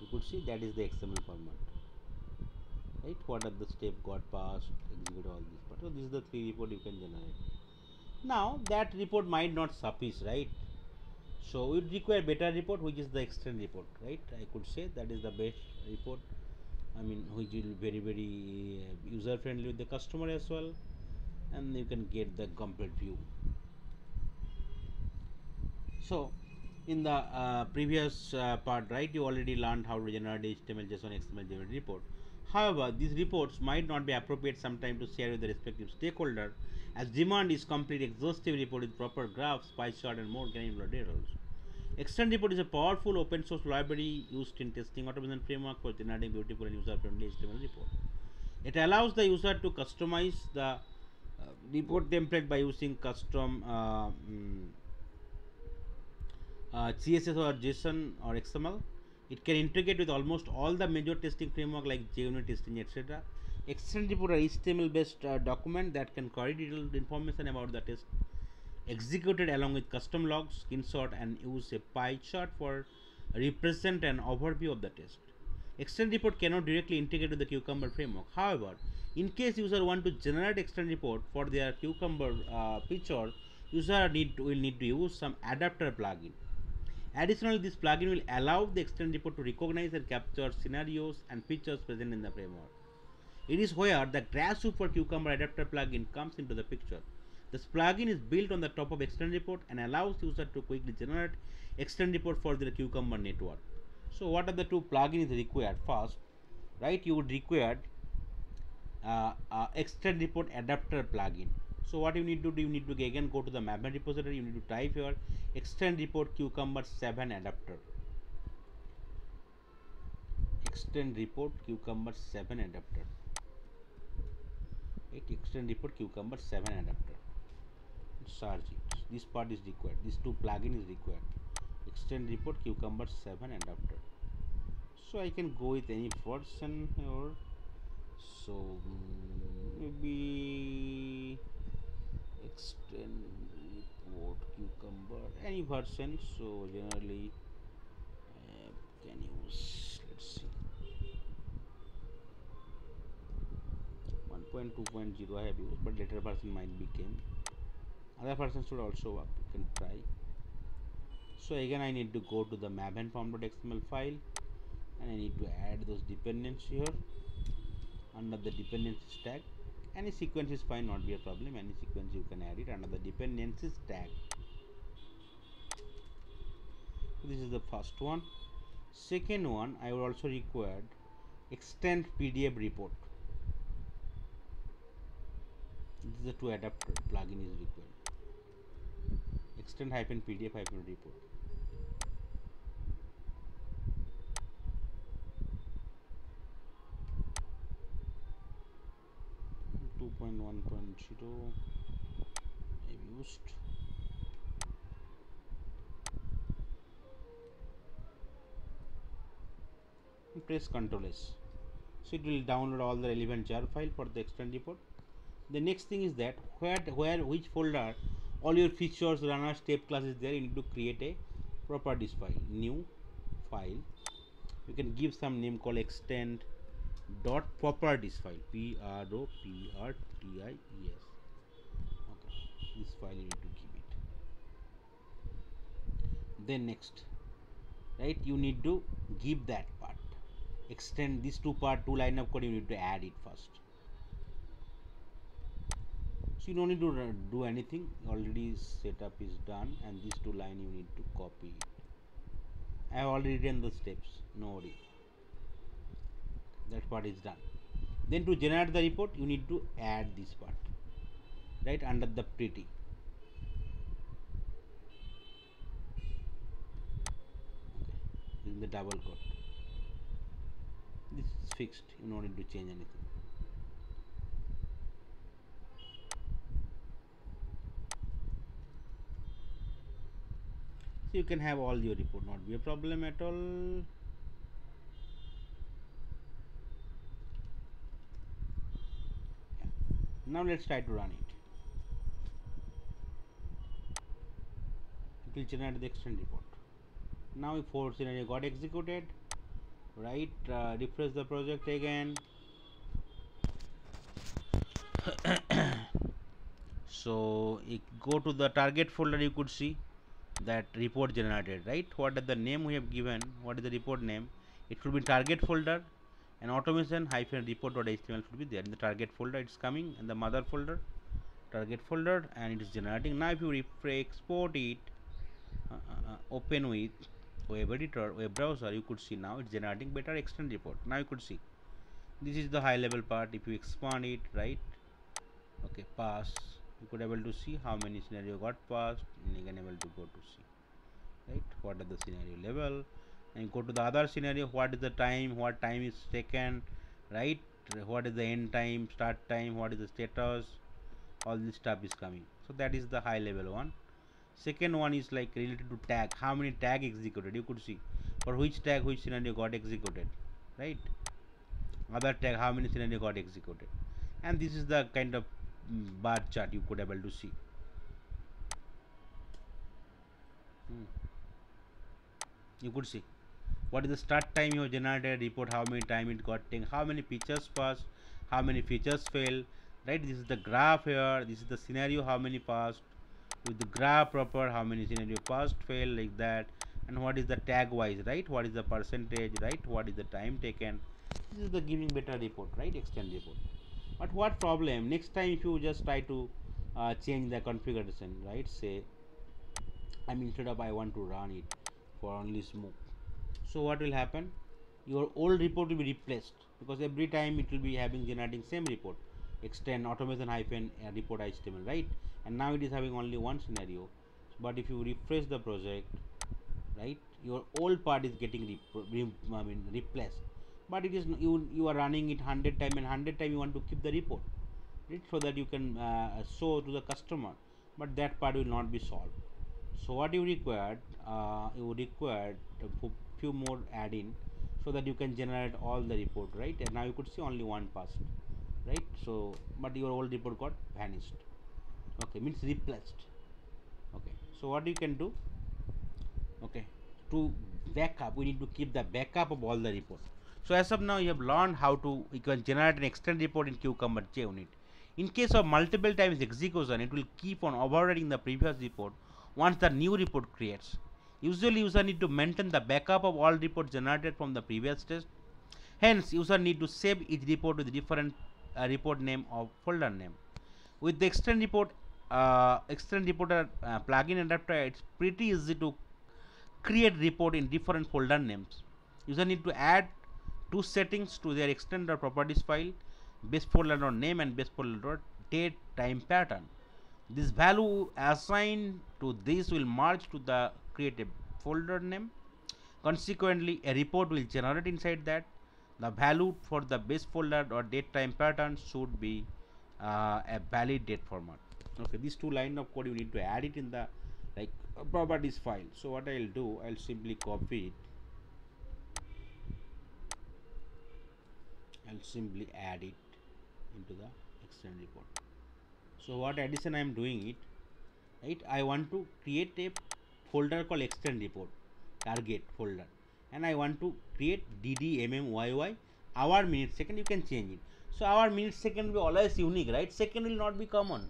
you could see that is the X M L format. Right? What are the step got passed, execute all this. But so this is the three report you can generate. Now that report might not suffice, right? So we require better report, which is the extent report, right? I could say that is the best report. I mean, which will be very very uh, user friendly with the customer as well, and you can get the complete view. So in the uh, previous uh, part, right, you already learned how to generate H T M L, JSON, X M L, JUnit report. However, these reports might not be appropriate sometimes to share with the respective stakeholder, as demand is complete exhaustive report with proper graphs, pie chart and more granular data also. Extent report is a powerful open source library used in testing automation framework for generating beautiful and user-friendly H T M L report. It allows the user to customize the uh, report template by using custom uh, mm, uh, C S S or JSON or X M L. It can integrate with almost all the major testing framework like JUnit, TestNG, et cetera. Extent report is an H T M L-based uh, document that can carry detailed information about the test executed along with custom logs, screenshot, and use a pie chart for represent an overview of the test. Extent report cannot directly integrate with the Cucumber framework. However, in case user want to generate extent report for their Cucumber uh, feature, user need will need to use some adapter plugin. Additionally, this plugin will allow the extent report to recognize and capture scenarios and features present in the framework. It is where the grassroots for Cucumber adapter plugin comes into the picture. This plugin is built on the top of extent report and allows user to quickly generate extent report for the Cucumber network. So what are the two plugins required? First, right, you would require uh, uh, extent report adapter plugin. So what you need to do, you need to again go to the Maven repository, you need to type your extent report Cucumber seven adapter. Extent report Cucumber seven adapter. Right, extent report Cucumber seven adapter. Search it. This part is required. These two plugin is required. Extent report Cucumber seven adapter. So I can go with any version or so maybe. Extend report Cucumber any version, so generally uh, can use, let's see, one point two point zero I have used, but later version might become other versions should also work. You can try. So again I need to go to the maven form.xml file and I need to add those dependencies here under the dependencies tag. Any sequence is fine, not be a problem. Any sequence you can add it under the dependencies tag. This is the first one. Second one, I will also required extend P D F report. This is the two adapter plugin is required. extend hyphen pdf hyphen report. two point one point zero I've used. And press Ctrl S. So it will download all the relevant jar file for the extent report. The next thing is that where where which folder all your features, runner, step classes there, you need to create a properties file. New file. You can give some name called extent dot properties file. P R O P R T I E S. Okay. This file you need to give it. Then next, right? You need to give that part. Extend these two part, two line of code. You need to add it first. So you don't need to do anything. Already setup is done, and these two line you need to copy. I have already done the steps. No worry. That part is done. Then to generate the report, you need to add this part right under the pretty. Okay. In the double quote. This is fixed. You don't need to change anything. So you can have all your report, not be a problem at all. Now let's try to run it. It will generate the extent report. Now if fourth scenario got executed, right? Uh, refresh the project again. So if go to the target folder, you could see that report generated, right? What is the name we have given? What is the report name? It should be target folder. And automation hyphen report.html should be there in the target folder. It's coming in the mother folder, target folder, and it's generating. Now if you export it, uh, uh, open with web editor, web browser, you could see now it's generating better extent report. Now you could see this is the high level part. If you expand it, right, okay, pass, you could able to see how many scenario got passed, and you can able to go to see, right, what are the scenario level. And go to the other scenario, what is the time, what time is taken, right, what is the end time, start time, what is the status, all this stuff is coming. So that is the high level one. Second one is like related to tag, how many tag executed, you could see for which tag which scenario got executed, right, other tag how many scenario got executed, and this is the kind of bar chart you could able to see. hmm. You could see what is the start time you have generated report, how many time it got taken, how many features passed, how many features failed, right? This is the graph here, this is the scenario, how many passed with the graph proper, how many scenario passed, failed, like that. And what is the tag wise, right? What is the percentage, right? What is the time taken? This is the giving better report, right? Extend report. But what problem? Next time if you just try to uh, change the configuration, right? Say I mean instead of I want to run it for only smoke. So what will happen? Your old report will be replaced, because every time it will be having generating same report, extend automation hyphen report H T M L, right? And now it is having only one scenario. But if you refresh the project, right, your old part is getting re re I mean replaced. But it is you you are running it hundred time, and hundred time you want to keep the report, right, so that you can uh, show to the customer. But that part will not be solved. So what you required, uh, you required a few more add-in so that you can generate all the report, right? And now you could see only one passed, right? So, but your old report got vanished. Okay, means replaced. Okay, so what you can do? Okay, to backup, we need to keep the backup of all the report. So as of now, you have learned how to you can generate an extend report in Cucumber JUnit. In case of multiple times execution, it will keep on overriding the previous report once the new report creates. Usually user need to maintain the backup of all reports generated from the previous test. Hence user need to save each report with different uh, report name or folder name. With the extend report, uh, extend reporter uh, plugin adapter, it's pretty easy to create report in different folder names. User need to add two settings to their extend or properties file, base folder or name and base folder date time pattern. This value assigned to this will merge to the create a folder name. Consequently, a report will generate inside that. The value for the base folder or date time pattern should be uh, a valid date format. Okay, these two lines of code you need to add it in the like properties file. So what I'll do, I'll simply copy it. I'll simply add it into the extent report. So what addition I am doing it, right? I want to create a folder called extent report target folder, and I want to create D D M M Y Y hour minute second. You can change it. So hour minute second will be always unique, right? Second will not be common.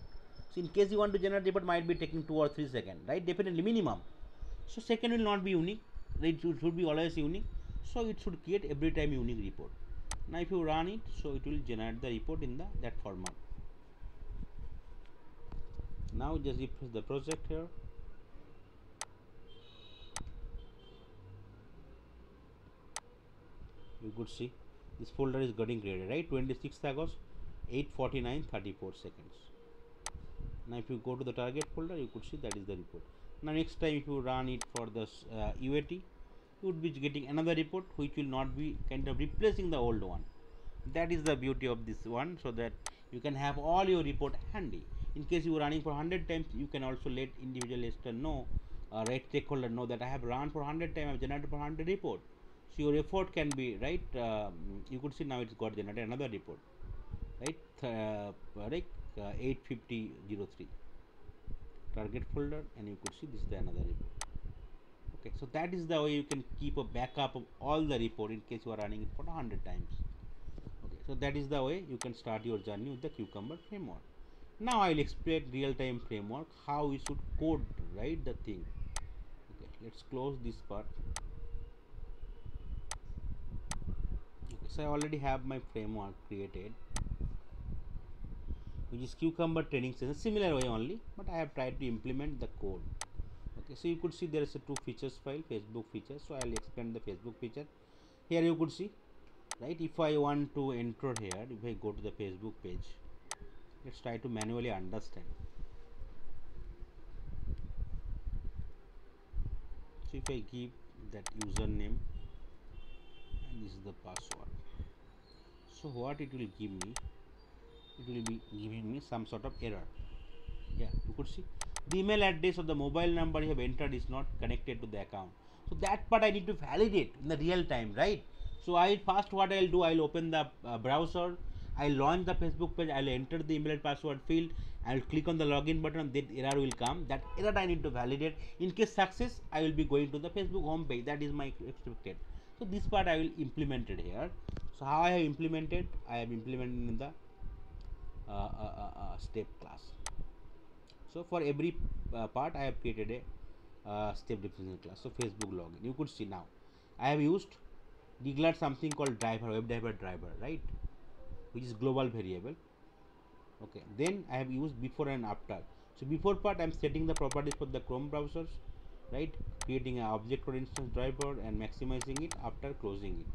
So in case you want to generate report, might be taking two or three seconds, right? Definitely minimum. So second will not be unique. It should, should be always unique. So it should create every time unique report. Now if you run it, so it will generate the report in the that format. Now just refresh the project here. You could see this folder is getting created, right? twenty-sixth August, eight forty-nine thirty-four seconds. Now if you go to the target folder, you could see that is the report. Now next time if you run it for this uh, U A T, you would be getting another report which will not be kind of replacing the old one. That is the beauty of this one, so that you can have all your report handy. In case you are running for one hundred times, you can also let individual tester know, uh, right, stakeholder know that I have run for one hundred times, I have generated for one hundred report. So your effort can be, right, uh, you could see now it's got generated another report, right, uh, right uh, eight fifty oh three target folder, and you could see this is the another report. Okay, so that is the way you can keep a backup of all the report in case you are running it for one hundred times. Okay, so that is the way you can start your journey with the Cucumber framework. Now I will explain real-time framework, how we should code, right, the thing. Okay, let's close this part. So I already have my framework created, which is Cucumber training session, similar way only, but I have tried to implement the code. Okay, so you could see there is a two features file, Facebook features. So I'll expand the Facebook feature. Here you could see, right? If I want to enter here, if I go to the Facebook page, let's try to manually understand. So if I give that username, this is the password, so what it will give me, it will be giving me some sort of error. Yeah, you could see the email address or the mobile number you have entered is not connected to the account. So that part I need to validate in the real time, right? So I first what I'll do, I'll open the uh, browser, I'll launch the Facebook page, I'll enter the email and password field, I'll click on the login button, that error will come. That error I need to validate. In case success, I will be going to the Facebook homepage. That is my expected. So this part I will implement it here. So how I have implemented, I have implemented in the uh, uh, uh, step class. So for every uh, part I have created a uh, step definition class. So Facebook login, you could see now I have used declared something called driver, WebDriver driver, right, which is global variable. Okay, then I have used before and after. So before part I am setting the properties for the Chrome browsers, right, creating an object for instance driver and maximizing it after closing it.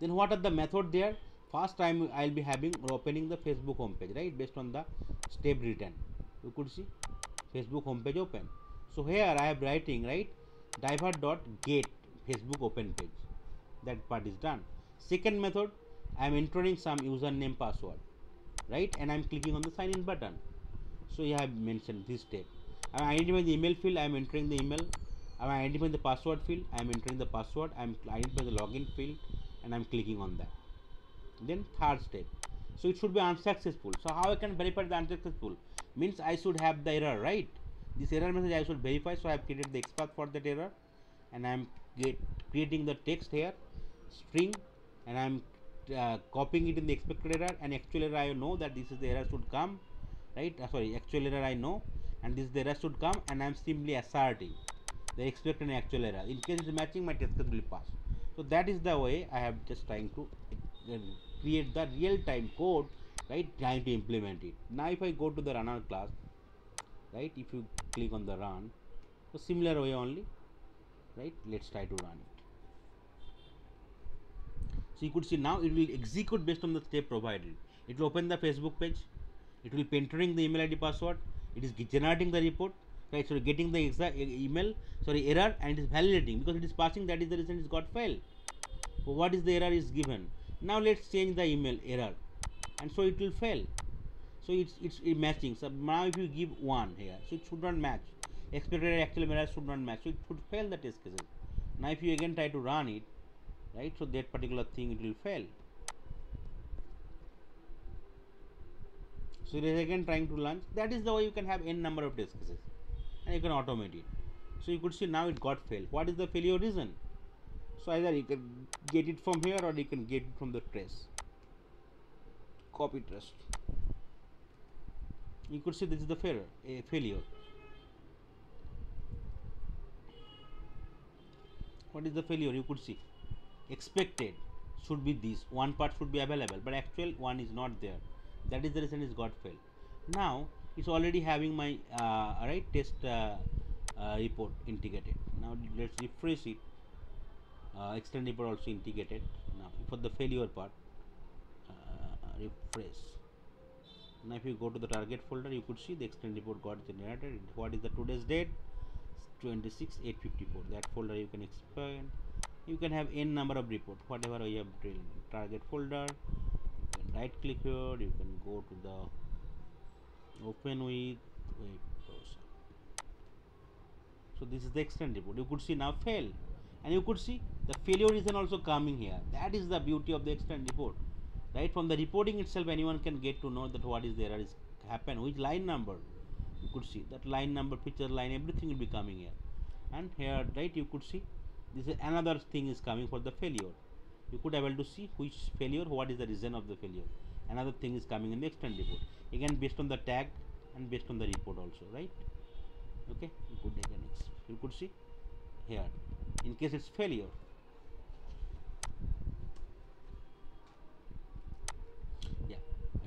Then what are the method there? First time I'll be having or opening the Facebook homepage, right, based on the step written. You could see Facebook homepage open. So here I am writing, right, driver dot get Facebook open page. That part is done. Second method, I am entering some username password, right, and I am clicking on the sign in button. So you have mentioned this step. I am identifying the email field, I am entering the email. I am identifying the password field, I am entering the password. I am identifying the login field and I am clicking on that. Then third step. So it should be unsuccessful. So how I can verify the unsuccessful? Means I should have the error, right? This error message I should verify. So I have created the XPath for that error and I am get, creating the text here, string, and I am uh, copying it in the expected error and actual error. I know that this is the error should come, right? Uh, sorry, actual error I know. And this the error should come, and I am simply asserting the expected and actual error. In case it is matching, my test case will pass. So that is the way I have just trying to create the real time code, right? Trying to implement it. Now, if I go to the runner class, right? If you click on the run, so similar way only, right? Let's try to run it. So you could see now it will execute based on the step provided. It will open the Facebook page. It will be entering the email I D password. It is generating the report, right? So getting the exa email, sorry, error, and it is validating because it is passing. That is the reason it's got fail. So what is the error is given. Now let's change the email error, and so it will fail. So it's it's it matching. So now if you give one here, so it should not match. Expected and actual error should not match. So it should fail the test cases. Now if you again try to run it, right? So that particular thing it will fail. So it is again trying to launch. That is the way you can have n number of test cases, and you can automate it. So you could see now it got failed. What is the failure reason? So either you can get it from here or you can get it from the trace. Copy trace. You could see this is the failure. A failure. What is the failure? You could see expected should be this one part should be available, but actual one is not there. That is the reason it's got failed. Now it's already having my uh, right test uh, uh, report integrated. Now let's refresh it. Uh, extent report also integrated. Now for the failure part, uh, refresh. Now if you go to the target folder, you could see the extent report got generated. What is the today's date? twenty-six eight fifty-four. That folder you can expand. You can have n number of report. Whatever you have drilled. Target folder. Right click here, you can go to the open with web browser. So this is the extent report. You could see now fail, and you could see the failure reason also coming here. That is the beauty of the extent report, right? From the reporting itself, anyone can get to know that what is the error is happened, which line number. You could see that line number, picture line, everything will be coming here, and here, right? You could see this is another thing is coming for the failure. You could able to see which failure, what is the reason of the failure. Another thing is coming in the extent report. Again, based on the tag and based on the report also, right? Okay, you could again you could see here in case it's failure. Yeah,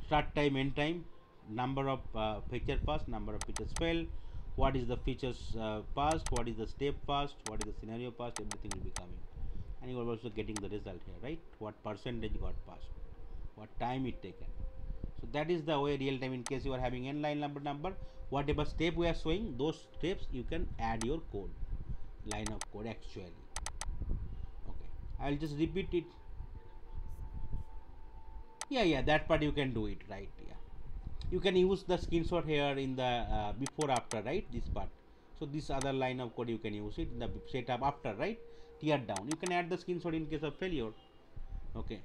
start time, end time, number of uh, feature passed, number of features failed, what is the features uh, passed, what is the step passed, what is the scenario passed, everything will be coming. And you are also getting the result here, right? What percentage got passed, what time it taken. So that is the way real time. In case you are having n line number number, whatever step we are showing, those steps you can add your code, line of code actually. Okay, I will just repeat it. Yeah, yeah, that part you can do it, right? Yeah, you can use the screenshot here in the uh, before after, right? This part. So this other line of code you can use it in the setup after, right? Tear down. You can add the screenshot in case of failure. Okay,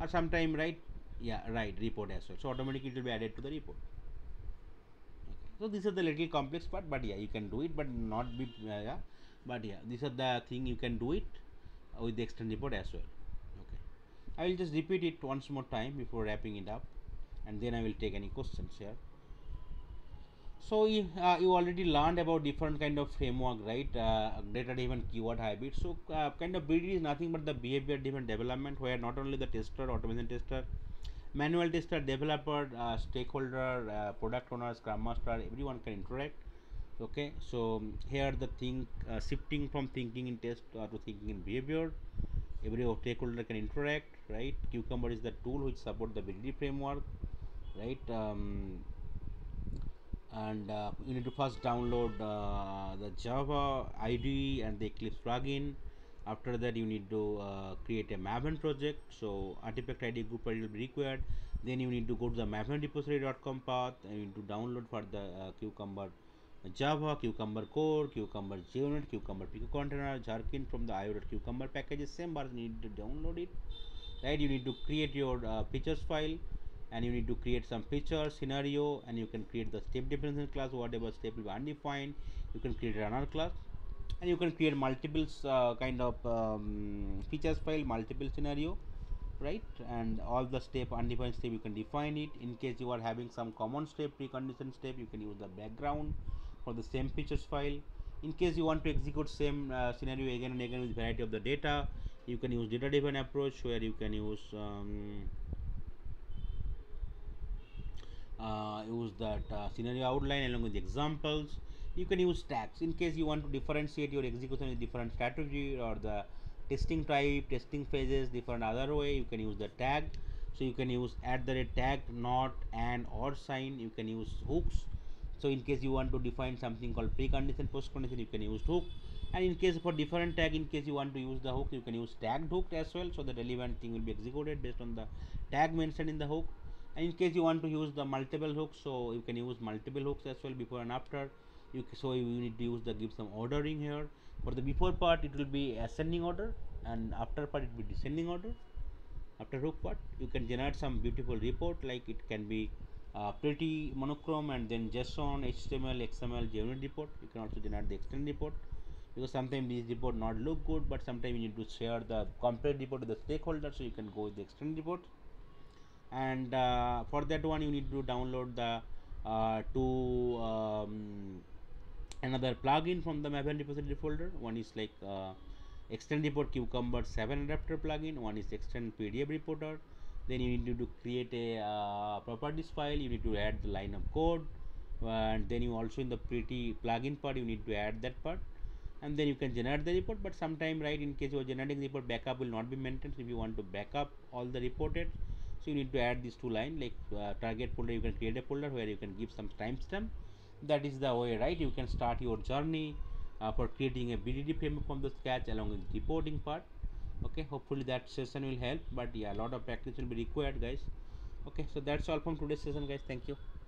or sometime, right? Yeah, right. Report as well. So automatically it will be added to the report. Okay. So this is the little complex part, but yeah, you can do it, but not be uh, yeah. But yeah, these are the thing you can do it with the extent report as well. Okay, I will just repeat it once more time before wrapping it up, and then I will take any questions here. So you, uh, you already learned about different kind of framework, right? Uh, data-driven keyword hybrid. So uh, kind of B D D is nothing but the behavior-driven development, where not only the tester, automation tester, manual tester, developer, uh, stakeholder, uh, product owner, scrum master, everyone can interact. Okay, so um, here the thing uh, shifting from thinking in test uh, to thinking in behavior. Every stakeholder can interact, right? Cucumber is the tool which supports the B D D framework, right? Um, and uh, you need to first download uh, the Java I D E and the Eclipse plugin. After that you need to uh, create a Maven project, so artifact I D group I D will be required. Then you need to go to the Maven repository dot com path and you need to download for the uh, Cucumber Java, Cucumber Core, Cucumber JUnit, Cucumber Pico Container, Gherkin from the I O Cucumber packages, same bar you need to download it, right? You need to create your uh, features file, and you need to create some feature scenario, and you can create the step differential class, whatever step will be undefined. You can create a runner class, and you can create multiple uh, kind of um, features file, multiple scenario, right? And all the step, undefined step, you can define it. In case you are having some common step, precondition step, you can use the background for the same features file. In case you want to execute same uh, scenario again and again with variety of the data, you can use data-driven approach, where you can use um, Uh, use that uh, scenario outline along with the examples. You can use tags in case you want to differentiate your execution with different strategy or the testing type, testing phases, different other way. You can use the tag So you can use at the rate tag, not, and, or sign. You can use hooks. So in case you want to define something called precondition, postcondition, you can use hook. And in case for different tag, in case you want to use the hook, you can use tagged hook as well. So the relevant thing will be executed based on the tag mentioned in the hook. And in case you want to use the multiple hooks, so you can use multiple hooks as well, before and after. You, so you need to use the give some ordering here. For the before part, it will be ascending order, and after part it will be descending order. After hook part, you can generate some beautiful report, like it can be uh, pretty monochrome, and then JSON, H T M L, X M L, JUnit report. You can also generate the extent report, because sometimes these report not look good, but sometimes you need to share the complete report to the stakeholder, so you can go with the extent report. And uh, for that one, you need to download the uh, two um, another plugin from the Maven repository folder. One is like uh, Extent Report Cucumber seven adapter plugin, one is Extent P D F reporter. Then you need to do create a uh, properties file, you need to add the line of code, uh, and then you also in the pretty plugin part, you need to add that part, and then you can generate the report. But sometime, right, in case you are generating the report, backup will not be maintained. So if you want to backup all the reported, so you need to add these two lines, like uh, target folder, you can create a folder where you can give some timestamp. That is the way, right, you can start your journey Uh, for creating a B D D framework from the scratch along with the reporting part. Okay, hopefully that session will help, but yeah, a lot of practice will be required, guys. Okay, so that's all from today's session, guys. Thank you.